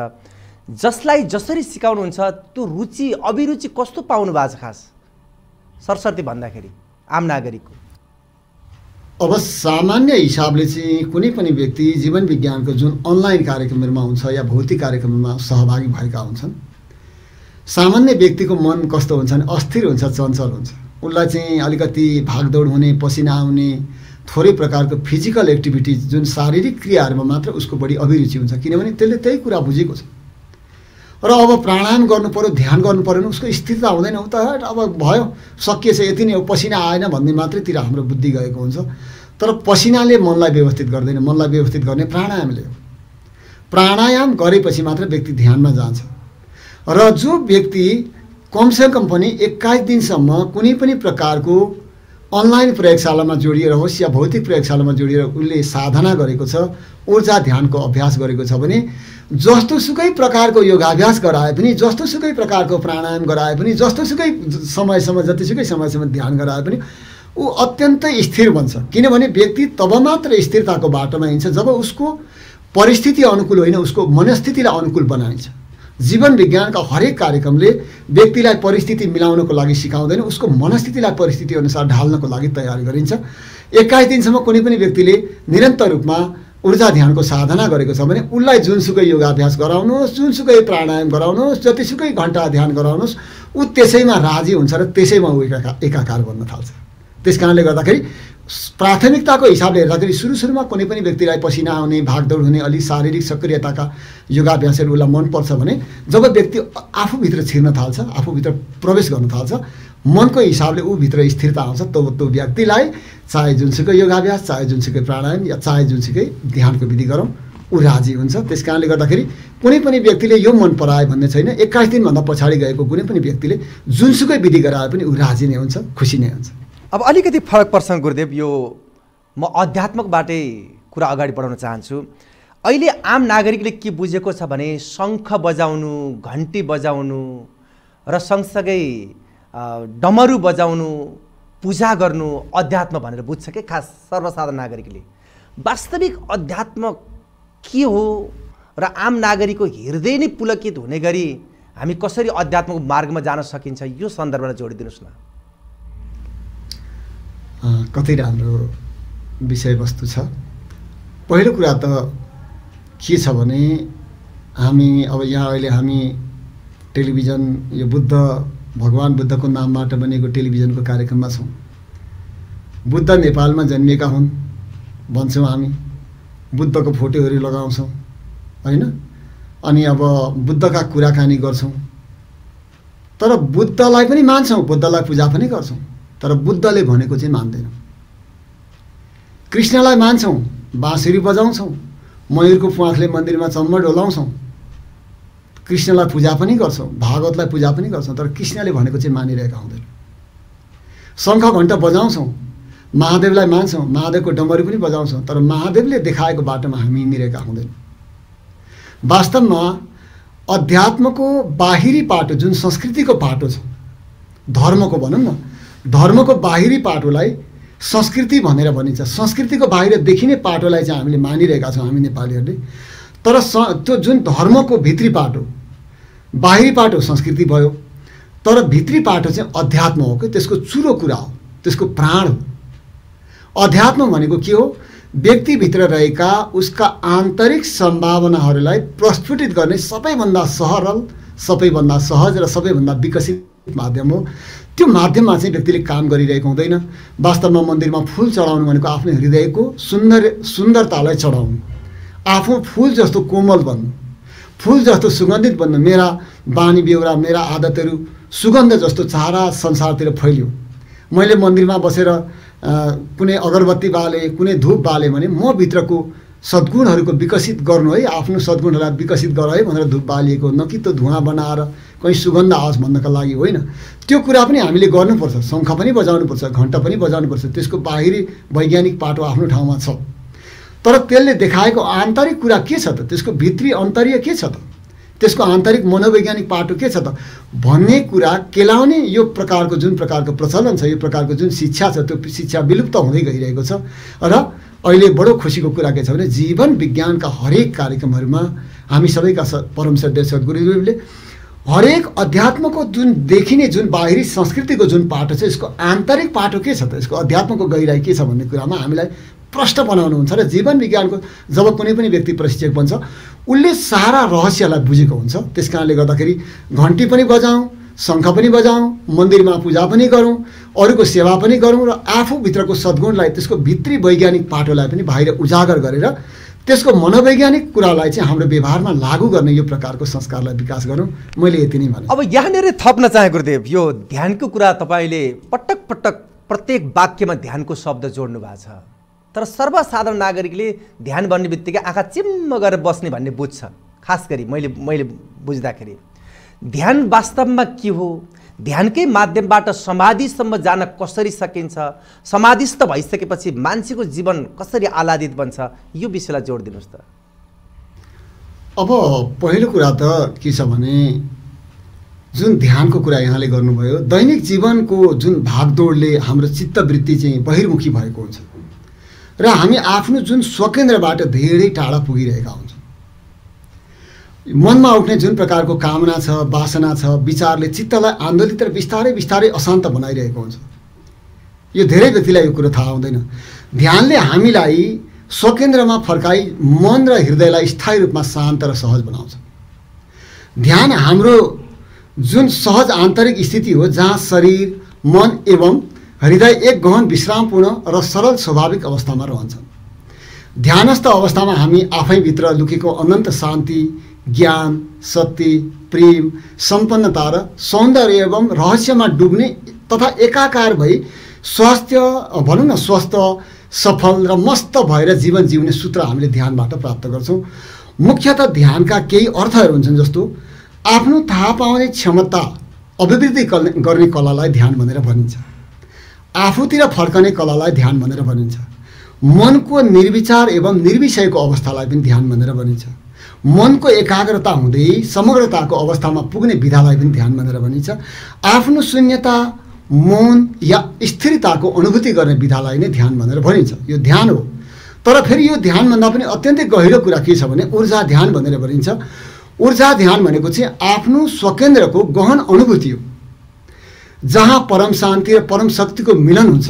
जसलाई जसरी सिकाउनुहुन्छ त्यो रुचि अभिरुचि कस्तो पाउनु भएको छ खास सरसर्ती भन्दाखेरि आम नागरिकको? अब सामान्य हिसाबले चाहिँ कुनै पनि व्यक्ति जीवन विज्ञानको जुन अनलाइन कार्यक्रमहरुमा हुन्छ या भौतिक कार्यक्रममा सहभागी भएका हुन्छन्, सामान्य व्यक्तिको मन कस्तो हुन्छ भने अस्थिर हुन्छ, चञ्चल हुन्छ। उसलाई चाहिँ अलिकति भागदौड हुने, पसिना आउने, थोरै प्रकारको फिजिकल एक्टिभिटिज जुन शारीरिक क्रियाहरूमा मात्र उसको बढी अभिरुचि हुन्छ, किनभने त्यसले त्यही कुरा बुझेको छ। र अब प्राणायाम गर्नुपर्यो, ध्यान गर्नुपर्यो भने उसको स्थिरता हुँदैन। उता अब भयो, सकिएछ, यति नै हो, पसिना आएन भन्ने मात्रैतिर हाम्रो बुद्धि गएको हुन्छ। तर पसिनाले मनलाई व्यवस्थित गर्दैन, मनलाई व्यवस्थित गर्ने प्राणायामले हो। प्राणायाम गरेपछि मात्र व्यक्ति ध्यानमा जान्छ र जो व्यक्ति कम से कम पनि 21 दिनसम्म कुनै पनि प्रकारको अनलाइन प्रयोगशालामा जोडिएर होस् या भौतिक प्रयोगशालामा जोडिएर उसले साधना गरेको छ, ऊर्जा ध्यानको अभ्यास गरेको छ भने जस्तोसुकै प्रकारको योगाभ्यास गराए पनि, जस्तोसुकै प्रकारको प्राणायाम गराए पनि, जस्तोसुकै समयसम्म, जतिसुकै समयसम्म ध्यान गराए पनि ऊ अत्यन्तै स्थिर बन्छ। किनभने व्यक्ति तब मात्र स्थिरताको बाटोमा हिँड्छ जब उसको परिस्थिति अनुकूल होइन, उसको मनस्थितिलाई अनुकूल बनाइन्छ। जीवन विज्ञानका हरेक कार्यक्रमले व्यक्तिलाई परिस्थिति मिलाउनको लागि सिकाउँदैन, उसको मनस्थितिलाई परिस्थिति अनुसार ढाल्नको लागि तयार गरिन्छ। 21 दिनसम्म कुनै पनि व्यक्तिले निरन्तर रूपमा ऊर्जा ध्यानको साधना गरेको छ भने उसलाई जुनसुकै योगाभ्यास गराउनुहोस्, जुनसुकै प्राणायाम गराउनुहोस्, जतिसुकै घण्टा ध्यान गराउनुहोस्, ऊ त्यसैमा राजी हुन्छ र त्यसैमा ऊ एकाकार बन्न थाल्छ। त्यस कारणले गर्दाखेरि प्राथमिकताको हिसाबले हेर्दाखेरि सुरुमा कुनै पनि व्यक्तिलाई पसिना आउने, भागदौड हुने, अलि शारीरिक सक्रियताका योगाभ्यासहरू उसलाई मनपर्छ भने जब व्यक्ति आफूभित्र छिर्न थाल्छ, आफूभित्र प्रवेश गर्न थाल्छ, मनको हिसाबले ऊभित्र स्थिरता आउँछ। तब त्यो व्यक्तिलाई चाहे जुनसुकै योगाभ्यास, चाहे जुनसुकै प्राणायाम या चाहे जुनसुकै ध्यानको विधि गरौँ, ऊ राजी हुन्छ। त्यस कारणले गर्दाखेरि कुनै पनि व्यक्तिले यो मन पराए भन्ने छैन। 21 दिनभन्दा पछाडि गएको कुनै पनि व्यक्तिले जुनसुकै विधि गराए पनि ऊ राजी नै हुन्छ, खुसी नै हुन्छ। अब अलिकति फरक पर्छ गुरुदेव, यो म अध्यात्मकबाटै कुरा अगाडि बढाउन चाहन्छु। अहिले आम नागरिकले के बुझेको छ भने शङ्ख बजाउनु, घन्टी बजाउनु र सँगसँगै डमरू बजाउनु पूजा गर्नु अध्यात्म भनेर बुझ्छ के खास सर्वसाधारण नागरिकले। वास्तविक अध्यात्म के हो र आम नागरिकको हृदय नै पुलकित हुने गरी हामी कसरी अध्यात्मको मार्गमा जान सकिन्छ यो सन्दर्भमा जोडिदिनुस् न। कतै राम्रो विषयवस्तु छ। पहिलो कुरा त के छ भने हामी अब यहाँ अहिले हामी टेलिभिजन यो बुद्ध भगवान बुद्धको नामबाट बनेको टेलिभिजनको कार्यक्रममा छौँ। बुद्ध नेपालमा जन्मिएका हुन् भन्छौँ हामी, बुद्धको फोटोहरू लगाउँछौँ हैन, अनि अब बुद्धका कुराकानी गर्छौँ। तर बुद्धलाई पनि मान्छौँ, बुद्धलाई पूजा पनि गर्छौँ, तर बुद्धले भनेको चाहिँ मान्दैनौँ। कृष्णलाई मान्छौँ, बाँसुरी बजाउँछौँ, मयूरको प्वाखले मन्दिरमा चम्म डोलाउँछौँ, कृष्णलाई पूजा पनि गर्छौँ, भागवतलाई पूजा पनि गर्छौँ, तर कृष्णले भनेको चाहिँ मानिरहेका हुँदैन। शङ्ख घण्टा बजाउँछौँ, महादेवलाई मान्छौँ, महादेवको डमरू पनि बजाउँछौँ, तर महादेवले देखाएको बाटोमा हामी हिँडिरहेका हुँदैन। वास्तवमा अध्यात्मको बाहिरी पाटो जुन संस्कृतिको पाटो छ, धर्मको भनौँ न, धर्मको बाहिरी पाटोलाई संस्कृति भनेर भनिन्छ। संस्कृतिको बाहिर देखिने पाटोलाई चाहिँ हामीले मानिरहेका छौँ हामी नेपालीहरूले, तर त्यो जुन धर्मको भित्री पाटो, बाहिरी पाटो संस्कृति भयो, तर भित्री पाटो चाहिँ अध्यात्म हो कि, त्यसको चुरो कुरा हो, त्यसको प्राण हो। अध्यात्म भनेको के हो? व्यक्तिभित्र रहेका उसका आन्तरिक सम्भावनाहरूलाई प्रस्फुटित गर्ने सबैभन्दा सरल, सबैभन्दा सहज र सबैभन्दा विकसित माध्यम हो। त्यो माध्यममा चाहिँ व्यक्तिले काम गरिरहेको हुँदैन। वास्तवमा मन्दिरमा फुल चढाउनु भनेको आफ्नो हृदयको सुन्दरतालाई चढाउनु, आफू फूल जस्तो कोमल बन्नु, फूल जस्तो सुगन्धित बन्नु। मेरा बानी बेहोरा, मेरा आदतहरू सुगन्ध जस्तो चारा संसारतिर फैलियो। मैले मन्दिरमा बसेर कुनै अगरबत्ती बाले, कुनै धूप बाले भने म भित्रको सद्गुणहरूको विकसित गर्नु है, आफ्नो सद्गुणहरूलाई विकसित गर है भनेर धूप बालिएको, न कि त्यो धुवाँ बनाएर कहीँ सुगन्ध आओस् भन्नका लागि होइन। त्यो कुरा पनि हामीले गर्नुपर्छ। शङ्ख पनि बजाउनुपर्छ, घण्टा पनि बजाउनुपर्छ, त्यसको बाहिरी वैज्ञानिक पाटो आफ्नो ठाउँमा छ, तर त्यसले देखाएको आन्तरिक कुरा के छ त? त्यसको भित्री अन्तर्य के छ त? त्यसको आन्तरिक मनोवैज्ञानिक पाटो के छ त भन्ने कुरा केलाउने यो प्रकारको जुन प्रकारको प्रचलन छ, यो प्रकारको जुन शिक्षा छ, त्यो शिक्षा विलुप्त हुँदै गइरहेको छ। र अहिले बडो खुसीको कुरा के छ भने जीवन विज्ञानका हरेक कार्यक्रमहरूमा हामी सबैका परम सद्य सद्गुरुले हरेक अध्यात्मको जुन देखिने, जुन बाहिरी संस्कृतिको जुन पाटो छ, यसको आन्तरिक पाटो के छ त? यसको अध्यात्मको गहिराई के छ भन्ने कुरामा हामीलाई प्रश्न बनाउनुहुन्छ। र जीवन विज्ञानको जब कुनै पनि व्यक्ति प्रशिक्षक बन्छ, उसले सारा रहस्यलाई बुझेको हुन्छ। त्यस कारणले गर्दाखेरि घन्टी पनि बजाउँ, शङ्ख पनि बजाउँ, मन्दिरमा पूजा पनि गरौँ, अरूको सेवा पनि गरौँ, र आफूभित्रको सद्गुणलाई, त्यसको भित्री वैज्ञानिक पाटोलाई पनि बाहिर उजागर गरेर त्यसको मनोवैज्ञानिक कुरालाई चाहिँ हाम्रो व्यवहारमा लागू गर्ने यो प्रकारको संस्कारलाई विकास गरौँ। मैले यति नै भने। अब यहाँनिर थप्न चाहे गुरुदेव, यो ध्यानको कुरा तपाईँले पटक पटक प्रत्येक वाक्यमा ध्यानको शब्द जोड्नु भएको छ, तर सर्वसाधारण नागरिकले ध्यान भन्ने बित्तिकै आँखा चिम्म गरेर बस्ने भन्ने बुझ्छ। खास गरी मैले बुझ्दाखेरि ध्यान वास्तवमा के हो, ध्यानकै माध्यमबाट समाधिसम्म जान कसरी सकिन्छ, समाधिस्थ भइसकेपछि मान्छेको जीवन कसरी आह्लादित बन्छ, यो विषयलाई जोड दिनुहोस् त। अब पहिलो कुरा त के छ भने जुन ध्यानको कुरा यहाँले गर्नुभयो, दैनिक जीवनको जुन भागदौडले हाम्रो चित्तवृत्ति चाहिँ बहिर्मुखी भएको हुन्छ र हामी आफ्नो जुन स्वकेन्द्रबाट धेरै टाढा पुगिरहेका हुन्छौँ। मनमा उठ्ने जुन प्रकारको कामना छ, वासना छ, विचारले चित्तलाई आन्दोलित र बिस्तारै बिस्तारै अशान्त बनाइरहेको हुन्छ। यो धेरै व्यक्तिलाई यो कुरो थाहा हुँदैन। ध्यानले हामीलाई स्वकेन्द्रमा फर्काई मन र हृदयलाई स्थायी रूपमा शान्त र सहज बनाउँछ। ध्यान हाम्रो जुन सहज आन्तरिक स्थिति हो, जहाँ शरीर, मन एवं हृदय एक गहन विश्रामपूर्ण र सरल स्वाभाविक अवस्थामा रहन्छन्। ध्यानस्थ अवस्थामा हामी आफैभित्र लुकेको अनन्त शान्ति, ज्ञान, शक्ति, प्रेम, सम्पन्नता र सौन्दर्य एवं रहस्यमा डुब्ने तथा एकाकार भई स्वास्थ्य भनौँ न, स्वस्थ, सफल र मस्त भएर जीवन जिउने सूत्र हामीले ध्यानबाट प्राप्त गर्छौँ। मुख्यतः ध्यानका केही अर्थहरू हुन्छन्, जस्तो आफ्नो थाहा पाउने क्षमता अभिवृद्धि गर्ने कलालाई ध्यान भनेर भनिन्छ, आफूतिर फर्कने कलालाई ध्यान भनेर भनिन्छ, मनको निर्विचार एवं निर्विषयको अवस्थालाई पनि ध्यान भनेर भनिन्छ, मनको एकाग्रता हुँदै समग्रताको अवस्थामा पुग्ने विधालाई पनि ध्यान भनेर भनिन्छ, आफ्नो शून्यता मौन या स्थिरता को अनुभूति करने विधालाई नै ध्यान भनेर भनिन्छ। यो ध्यान हो, तर फेरि यो ध्यान भन्दा पनि अत्यन्तै गहिरो कुरा के छ भने ऊर्जा ध्यान भनेर भनिन्छ। ऊर्जा ध्यान भनेको चाहिँ आफ्नो स्वकेन्द्रको गहन अनुभूति हो, जहाँ परम शान्ति र परम शक्तिको मिलन हुन्छ।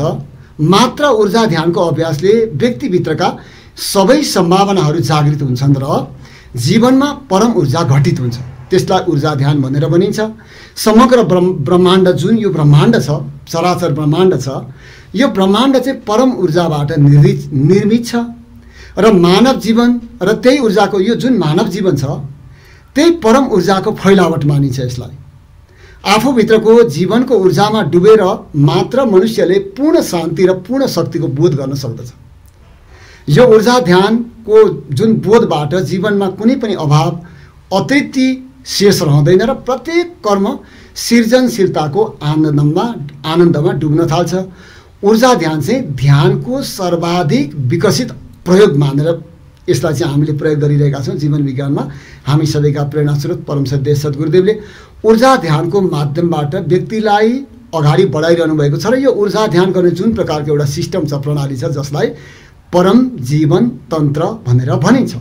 मात्र ऊर्जा ध्यानको अभ्यासले व्यक्तिभित्रका सबै सम्भावनाहरू जागृत हुन्छन् र जीवनमा परम ऊर्जा घटित हुन्छ। त्यसलाई ऊर्जा ध्यान भनेर भनिन्छ। समग्र ब्रह्माण्ड जुन यो ब्रह्माण्ड छ, चराचर ब्रह्माण्ड छ, यो ब्रह्माण्ड चाहिँ परम ऊर्जाबाट निर्मित छ र मानव जीवन र त्यही ऊर्जाको यो जुन मानव जीवन छ त्यही परम ऊर्जाको फैलावट मानिन्छ। यसलाई आफूभित्रको जीवनको ऊर्जामा डुबेर मात्र मनुष्यले पूर्ण शान्ति र पूर्ण शक्तिको बोध गर्न सक्दछ। यो ऊर्जा ध्यानको जुन बोधबाट जीवनमा कुनै पनि अभाव अतृप्ति शेष रहँदैन र प्रत्येक कर्म सृजनशीलताको आनन्दमा डुब्न थाल्छ। ऊर्जा ध्यान चाहिँ ध्यानको सर्वाधिक विकसित प्रयोग मानेर यसलाई चाहिँ हामीले प्रयोग गरिरहेका छौँ। जीवन विज्ञानमा हामी सबैका प्रेरणा स्रोत परम सद्गुरु सद्गुरुदेवले ऊर्जा ध्यानको माध्यमबाट व्यक्तिलाई अगाडि बढाइरहनु भएको छ र यो ऊर्जा ध्यान गर्ने जुन प्रकारको एउटा सिस्टम छ, प्रणाली छ, जसलाई परम जीवन तन्त्र भनेर भनिन्छ।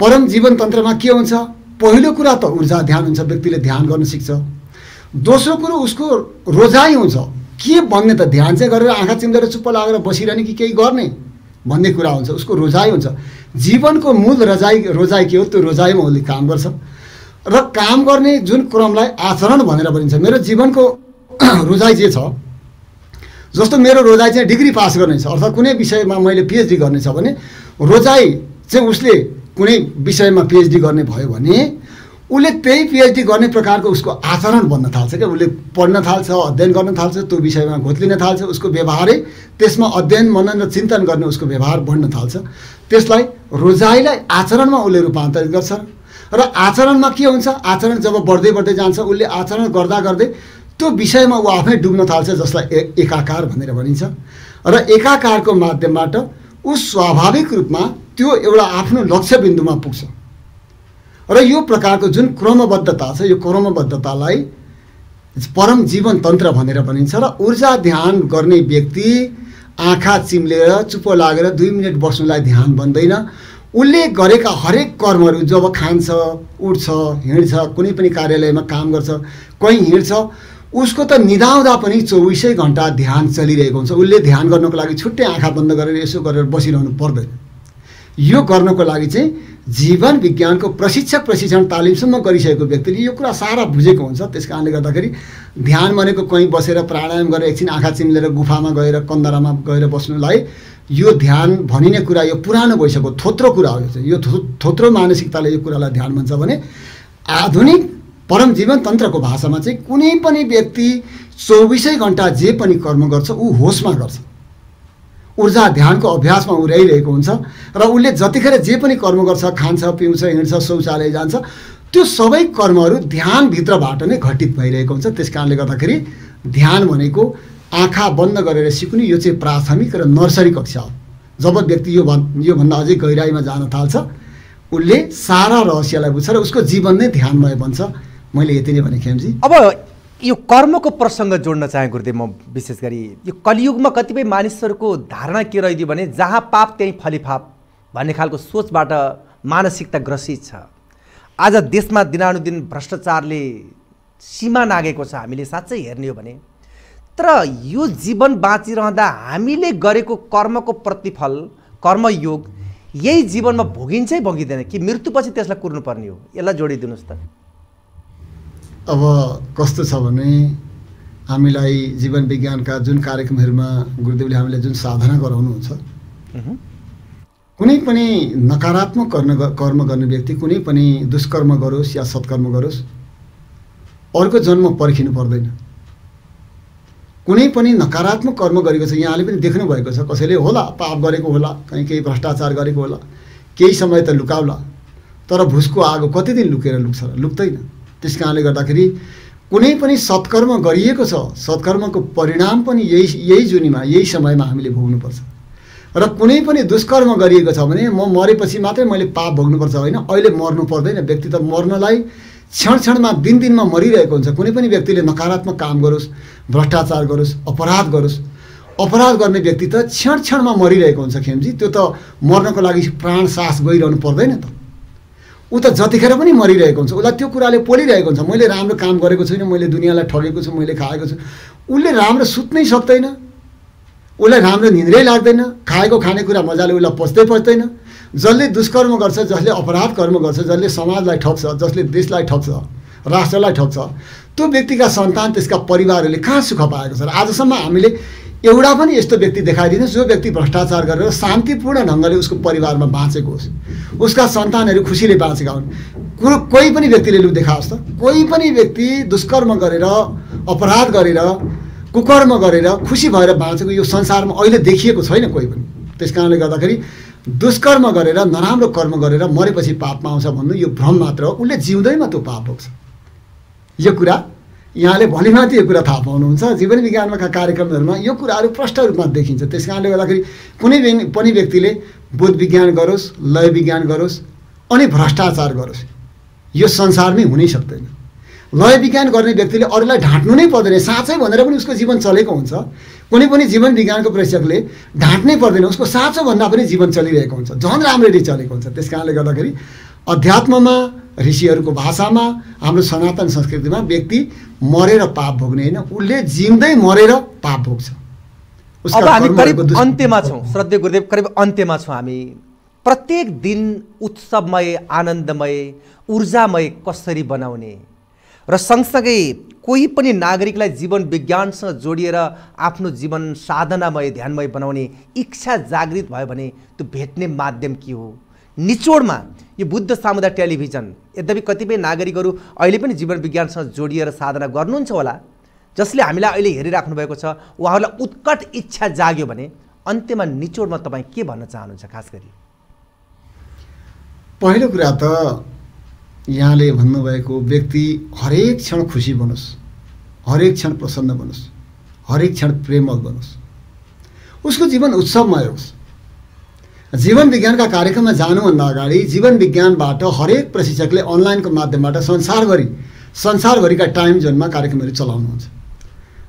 परम जीवन तन्त्रमा के हुन्छ? पहिलो कुरा त ऊर्जा ध्यान हुन्छ, व्यक्तिले ध्यान गर्न सिक्छ। दोस्रो कुरो उसको रोजाइ हुन्छ, के बन्ने त ध्यान चाहिँ गरेर आँखा चिम्लेर चुप्प लागेर बसिरहने कि केही गर्ने भन्ने कुरा हुन्छ, उसको रोजाइ हुन्छ। जीवनको मूल रोजाइ के हो, त्यो रोजाइमा उसले काम गर्छ र काम गर्ने जुन क्रमलाई आचरण भनेर भनिन्छ। मेरो जीवनको रोजाइ जे छ, जस्तो मेरो रोजाइ चाहिँ डिग्री पास गर्ने छ, अर्थात् कुनै विषयमा मैले पिएचडी गर्ने छ भने रोजाइ चाहिँ उसले कुनै विषयमा पिएचडी गर्ने भयो भने उसले त्यही पिएचडी गर्ने प्रकारको उसको आचरण बन्न थाल्छ। क्या उसले पढ्न थाल्छ, अध्ययन गर्न थाल्छ, त्यो विषयमा घोत्लिन थाल्छ, उसको व्यवहारै त्यसमा अध्ययन मनन र चिन्तन गर्ने उसको व्यवहार बढ्न थाल्छ। त्यसलाई रोजाइलाई आचरणमा उसले रूपान्तरित गर्छ र आचरणमा के हुन्छ? आचरण जब बढ्दै बढ्दै जान्छ, उसले आचरण गर्दा गर्दै त्यो विषयमा ऊ आफै डुब्न थाल्छ, जसलाई एकाकार भनेर भनिन्छ। र एकाकारको माध्यमबाट ऊ स्वाभाविक रूपमा त्यो एउटा आफ्नो लक्ष्य बिन्दुमा पुग्छ। र यो प्रकारको जुन क्रमबद्धता छ, यो क्रमबद्धतालाई परम जीवन तन्त्र भनेर भनिन्छ। र ऊर्जा ध्यान गर्ने व्यक्ति आँखा चिम्लेर चुप्प लागेर 2 मिनट बस्नुलाई ध्यान भन्दैन। उसले गरेका हरेक कर्महरू, जब खान्छ, उठ्छ, हिँड्छ, कुनै पनि कार्यालयमा काम गर्छ, कहीँ हिँड्छ, उसको त निदाउँदा पनि 24 घण्टा ध्यान चलिरहेको हुन्छ। उसले ध्यान गर्नको लागि छुट्टै आँखा बन्द गरेर यसो गरेर बसिरहनु पर्दैन। यो गर्नको लागि चाहिँ जीवन विज्ञानको प्रशिक्षण तालिमसम्म गरिसकेको व्यक्तिले यो कुरा सारा बुझेको हुन्छ। त्यस कारणले गर्दाखेरि ध्यान भनेको कहीँ बसेर प्राणायाम गरेर एकछिन आँखा चिम्लेर गुफामा गएर कन्दरामा गएर बस्नुलाई यो ध्यान भनिने कुरा यो पुरानो भइसक्यो, थोत्रो कुरा हो। यो थोत्रो मानसिकताले यो कुरालाई ध्यान भन्छ भने आधुनिक परम जीवन तन्त्रको भाषामा चाहिँ कुनै पनि व्यक्ति 24 घण्टा जे पनि कर्म गर्छ ऊ होसमा गर्छ। ऊर्जा ध्यानको अभ्यासमा ऊ रहिरहेको हुन्छ र उसले जतिखेर जे पनि कर्म गर्छ, खान्छ, पिउँछ, हिँड्छ, शौचालय जान्छ, त्यो सबै कर्महरू ध्यानभित्रबाट नै घटित भइरहेको हुन्छ। त्यस कारणले गर्दाखेरि ध्यान भनेको आँखा बन्द गरेर सिक्नु यो चाहिँ प्राथमिक र नर्सरी कक्षा हो। जब व्यक्ति योभन्दा अझै गहिराइमा जान थाल्छ उसले सारा रहस्यलाई बुझ्छ र उसको जीवन नै ध्यानमय बन्छ। मैले यति नै भने खेमजी। अब यो कर्मको प्रसङ्ग जोड्न चाहे गुरुदेव म, विशेष गरी यो कलियुगमा कतिपय मानिसहरूको धारणा के रहिदियो भने जहाँ पाप त्यहीँ फलिफाप भन्ने खालको सोचबाट मानसिकता ग्रसित छ। आज देशमा दिनानुदिन भ्रष्टाचारले सीमा नागेको छ हामीले साँच्चै हेर्ने हो भने। तर यो जीवन बाँचिरहँदा हामीले गरेको कर्मको प्रतिफल, कर्मयोग, यही जीवनमा भोगिन्छै भोगिँदैन कि मृत्युपछि त्यसलाई कुर्नुपर्ने हो? यसलाई जोडिदिनुहोस् त। अब कस्तो छ भने हामीलाई जीवन विज्ञानका जुन कार्यक्रमहरूमा गुरुदेवले हामीलाई जुन साधना गराउनुहुन्छ, कुनै पनि नकारात्मक कर्म गर्ने व्यक्ति कुनै पनि दुष्कर्म गरोस् या सत्कर्म गरोस् अर्को जन्म पर्खिनु पर्दैन। कुनै पनि नकारात्मक कर्म गरेको छ, यहाँले पनि देख्नु भएको छ, कसैले होला पाप गरेको होला, कहीँ केही भ्रष्टाचार गरेको होला, केही समय त लुकाउला, तर भुसको आगो कति दिन लुकेर लुक्छ? लुक्दैन। त्यस कारणले गर्दाखेरि कुनै पनि सत्कर्म गरिएको छ, सत्कर्मको परिणाम पनि यही जुनीमा, यही समयमा हामीले भोग्नुपर्छ। र कुनै पनि दुष्कर्म गरिएको छ भने मरेपछि मात्रै मैले पाप भोग्नुपर्छ, होइन। अहिले मर्नु पर्दैन। व्यक्ति त मर्नलाई क्षण क्षण में दिन दिन में मरिरहेको हुन्छ। कुनै पनि व्यक्तिले नकारात्मक काम गरोस्, भ्रष्टाचार गरोस्, अपराध गरोस्। अपराध गर्ने व्यक्ति त क्षण क्षण में मरिरहेको हुन्छ खेमजी, त्यो त मर्नको लागि प्राण सास गइरहनु पर्दैन त। उ त जतिखेर पनि मरिरहेको हुन्छ, उलाई त्यो कुराले पोलिरहेको हुन्छ। मैले राम्रो काम गरेको छैन, मैले दुनियाँलाई ठगेको छु, मैले खाएको छु। उसले राम्रो सुत्नै सक्दैन, उसलाई राम्रो निन्द्रै लाग्दैन, खाएको खानेकुरा मजाले उसलाई पच्दै पच्दैन। जसले दुष्कर्म गर्छ, जसले अपराध कर्म गर्छ, जसले समाजलाई ठग्छ, जसले देशलाई ठग्छ, राष्ट्रलाई ठग्छ, त्यो व्यक्तिका सन्तान, त्यसका परिवारहरूले कहाँ सुख पाएको छ? आजसम्म हामीले एउटा पनि यस्तो व्यक्ति देखाइदिनु जो व्यक्ति भ्रष्टाचार गरेर शान्तिपूर्ण ढङ्गले उसको परिवारमा बाँचेको होस्, उसका सन्तानहरू खुसीले बाँचेका हुन्। कोही पनि व्यक्तिले लु देखाओस् त, कोही पनि व्यक्ति दुष्कर्म गरेर, अपराध गरेर, कुकर्म गरेर खुसी भएर बाँचेको यो संसारमा अहिले देखिएको छैन कोही पनि। त्यसकारणले गर्दाखेरि दुष्कर्म गरेर, नराम्रो कर्म गरेर मरेपछि पापमा आउँछ भन्नु यो भ्रम मात्र हो। उसले जिउँदैमा त्यो पाप भोग्छ। यो कुरा यहाँले भलिमाथि यो कुरा थाहा पाउनुहुन्छ। जीवन विज्ञानका कार्यक्रमहरूमा यो कुराहरू प्रष्ट रूपमा देखिन्छ। त्यस कारणले गर्दाखेरि कुनै पनि व्यक्तिले बोध विज्ञान गरोस्, लय विज्ञान गरोस् अनि भ्रष्टाचार गरोस्, यो संसारमै हुनै सक्दैन। लय विज्ञान गर्ने व्यक्तिले अरूलाई ढाँट्नु नै पर्दैन, साँचै भनेर पनि उसको जीवन चलेको हुन्छ। कुनै पनि जीवन विज्ञानको प्रेक्षकले ढाँट्नै पर्दैन, उसको साँचो भन्दा पनि जीवन चलिरहेको हुन्छ, झन् राम्ररी चलेको हुन्छ। त्यस कारणले गर्दाखेरि अध्यात्ममा, ऋषिहरूको भाषामा, हाम्रो सनातन संस्कृतिमा व्यक्ति मरेर पाप भोग्ने होइन, उसले जिउँदै मरेर पाप भोग्छ। अब हामी करिब अन्त्यमा छौँ श्रद्धेय गुरुदेव, करिब अन्त्यमा छौँ हामी। प्रत्येक दिन उत्सवमय, आनन्दमय, ऊर्जामय कसरी बनाउने र सँगसँगै कोही पनि नागरिकलाई जीवन विज्ञानसँग जोडिएर आफ्नो जीवन साधनामय, ध्यानमय बनाउने इच्छा जागृत भयो भने त्यो भेट्ने माध्यम के हो? निचोडमा यो बुद्ध समुदाय टेलिभिजन, यद्यपि कतिपय नागरिकहरू अहिले पनि जीवन विज्ञानसँग जोडिएर साधना गर्नुहुन्छ होला, जसले हामीलाई अहिले हेरिराख्नु भएको छ, उहाँहरूलाई उत्कट इच्छा जाग्यो भने अन्त्यमा निचोडमा तपाईँ के भन्न चाहनुहुन्छ? खास गरी पहिलो कुरा त यहाँले भन्नुभएको व्यक्ति हरेक क्षण खुसी बनोस्, हरेक क्षण प्रसन्न बनोस्, हरेक क्षण प्रेमल बनोस्, उसको जीवन उत्सवमय होस्। जीवन विज्ञानका कार्यक्रममा जानुभन्दा अगाडि जीवन विज्ञानबाट हरेक प्रशिक्षकले अनलाइनको माध्यमबाट संसारभरिका टाइम जोनमा कार्यक्रमहरू चलाउनुहुन्छ।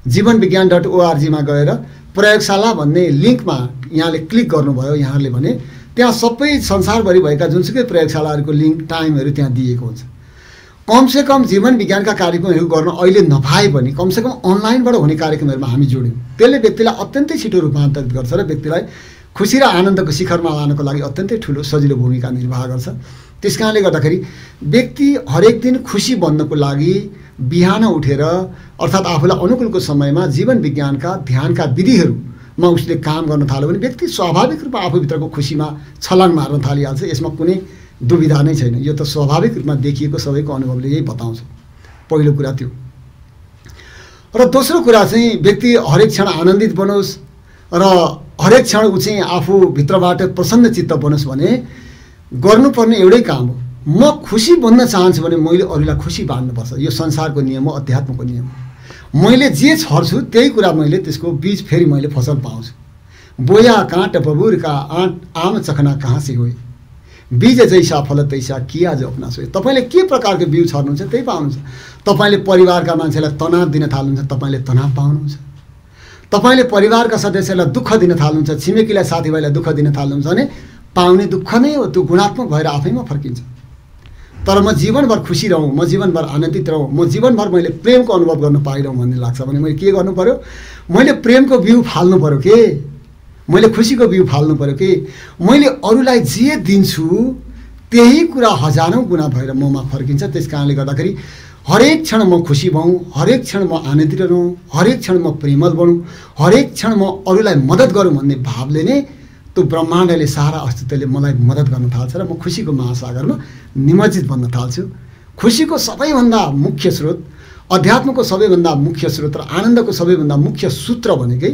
जीवन विज्ञान .org मा गएर प्रयोगशाला भन्ने लिङ्कमा यहाँले क्लिक गर्नुभयो, यहाँले भने त्यहाँ सबै संसारभरि भएका जुनसुकै प्रयोगशालाहरूको लिङ्क, टाइमहरू त्यहाँ दिएको हुन्छ। कमसेकम जीवन विज्ञानका कार्यक्रमहरू गर्न अहिले नभए पनि कमसेकम अनलाइनबाट हुने कार्यक्रमहरूमा हामी जोड्यौँ। त्यसले व्यक्तिलाई अत्यन्तै छिटो रूपान्तरित गर्छ र व्यक्तिलाई खुसी र आनन्दको शिखरमा लानको लागि अत्यन्तै ठुलो सजिलो भूमिका निर्वाह गर्छ। त्यस कारणले गर्दाखेरि व्यक्ति हरेक दिन खुसी बन्नको लागि बिहान उठेर, अर्थात् आफूलाई अनुकूलको समयमा जीवन विज्ञानका, ध्यानका विधिहरूमा उसले काम गर्न थाल्यो भने व्यक्ति स्वाभाविक रूपमा आफूभित्रको खुसीमा छलाङ मार्न थालिहाल्छ। यसमा कुनै दुविधा नै छैन, यो त स्वाभाविक रूपमा देखिएको सबैको अनुभवले यही बताउँछ। पहिलो कुरा त्यो। र दोस्रो कुरा चाहिँ व्यक्ति हरेक क्षण आनन्दित बनोस् र हरेक क्षण ऊ चाहिँ आफूभित्रबाट प्रसन्न चित्त बनोस् भने गर्नुपर्ने एउटै काम हो, म खुसी बन्न चाहन्छु भने मैले अरूलाई खुसी बाँड्नुपर्छ। यो संसारको नियम हो, अध्यात्मको नियम हो। मैले जे छर्छु त्यही कुरा मैले त्यसको बीज फेरि मैले फसल पाउँछु। बोया काँट बबुर का आम चखना कहाँ से हो, बीज जैसा फल तैसा किया जो अपना सोए। तपाईँले के प्रकारको बीउ छर्नुहुन्छ त्यही पाउनुहुन्छ। तपाईँले परिवारका मान्छेलाई तनाव दिन थाल्नुहुन्छ, तपाईँले तनाव पाउनुहुन्छ। तपाईले परिवारका सदस्यलाई दुःख दिन थाल्नुहुन्छ, छिमेकीलाई, साथीभाइलाई दुःख दिन थाल्नुहुन्छ भने पाउने दुःख नै हो, त्यो गुणात्मक भएर आफैमा फर्किन्छ। तर म जीवनभर खुसी रहौँ, म जीवनभर आनन्दित रहौँ, म जीवनभर मैले प्रेमको अनुभव गर्न पाइरहँ भन्ने लाग्छ भने मैले के गर्नु पर्यो? मैले प्रेमको बिउ फाल्नु पर्यो के, मैले खुसीको बिउ फाल्नु पर्यो के। मैले अरूलाई जे दिन्छु त्यही कुरा हजारौँ गुणा भएर ममा फर्किन्छ। त्यस कारणले गर्दाखेरि हरेक क्षण म खुसी भऊँ, हरेक क्षण म आनन्दित रहूँ, हरेक क्षण म प्रेमल बनूँ, हरेक क्षण म अरूलाई मद्दत गरौँ भन्ने भावले नै त्यो ब्रह्माण्डले, सारा अस्तित्वले मलाई मद्दत गर्न थाल्छ र म खुसीको महासागरमा निमज्जित भन्न थाल्छु। खुसीको सबैभन्दा मुख्य स्रोत, अध्यात्मको सबैभन्दा मुख्य स्रोत र आनन्दको सबैभन्दा मुख्य सूत्र भनेकै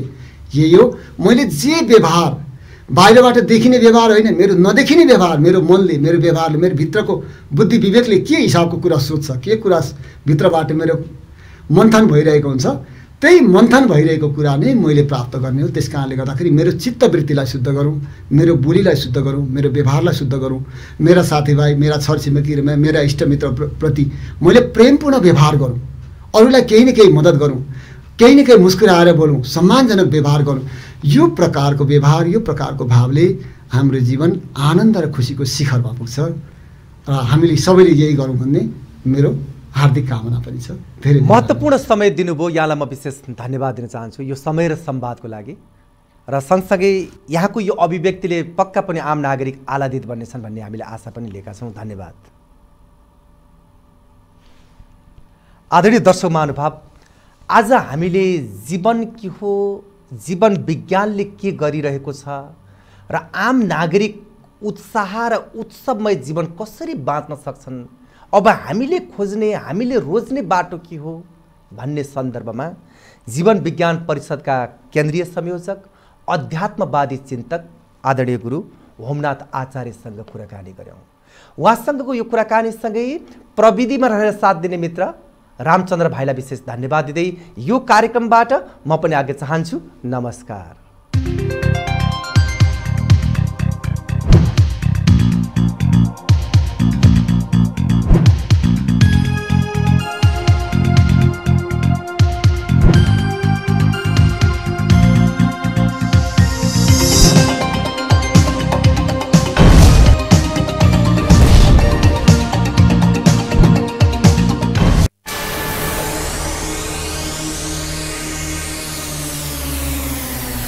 यही हो। मैले जे व्यवहार, बाहिरबाट देखिने व्यवहार होइन, मेरो नदेखिने व्यवहार, मेरो मनले, मेरो व्यवहारले, मेरो भित्रको बुद्धि विवेकले के हिसाबको कुरा सोध्छ, के कुरा भित्रबाट मेरो मन्थन भइरहेको हुन्छ, त्यही मन्थन भइरहेको कुरा नै मैले प्राप्त गर्ने हो। त्यसकारणले गर्दाखेरि मेरो चित्तवृत्तिलाई शुद्ध गरौँ, मेरो बोलीलाई शुद्ध गरौँ, मेरो व्यवहारलाई शुद्ध गरौँ, मेरा साथीभाइ, मेरा छरछिमेकी र मेरा इष्टमित्रप्रति मैले प्रेमपूर्ण व्यवहार गरौँ, अरूलाई केही न केही मद्दत गरौँ, केही न केही मुस्कुराएर बोलौँ, सम्मानजनक व्यवहार गरौँ। यो प्रकारको व्यवहार, यो प्रकारको भावले हाम्रो जीवन आनन्द र खुसीको शिखरमा पुग्छ र हामीले सबैले यही गरौँ भन्ने मेरो हार्दिक कामना पनि छ। धेरै महत्त्वपूर्ण समय दिनुभयो, यहाँलाई म विशेष धन्यवाद दिन चाहन्छु यो समय र संवादको लागि, र सँगसँगै यहाँको यो अभिव्यक्तिले पक्का पनि आम नागरिक आलादित बन्नेछन् भन्ने हामीले आशा पनि लिएका छौँ। धन्यवाद। आदरणीय दर्शक महानुभाव, आज हामीले जीवन के हो, जीवन विज्ञानले के गरिरहेको छ र आम नागरिक उत्साह र उत्सवमय जीवन कसरी बाँच्न सक्छन्, अब हामीले खोज्ने, हामीले रोज्ने बाटो के हो भन्ने सन्दर्भमा जीवन विज्ञान परिषदका केन्द्रीय संयोजक अध्यात्मवादी चिन्तक आदरणीय गुरु होमनाथ आचार्यसँग कुराकानी गऱ्यौँ। उहाँसँगको यो कुराकानीसँगै प्रविधिमा रहेर साथ दिने मित्र रामचन्द्र भाइलाई विशेष धन्यवाद दिँदै यो कार्यक्रमबाट म पनि आज्ञा चाहन्छु। नमस्कार।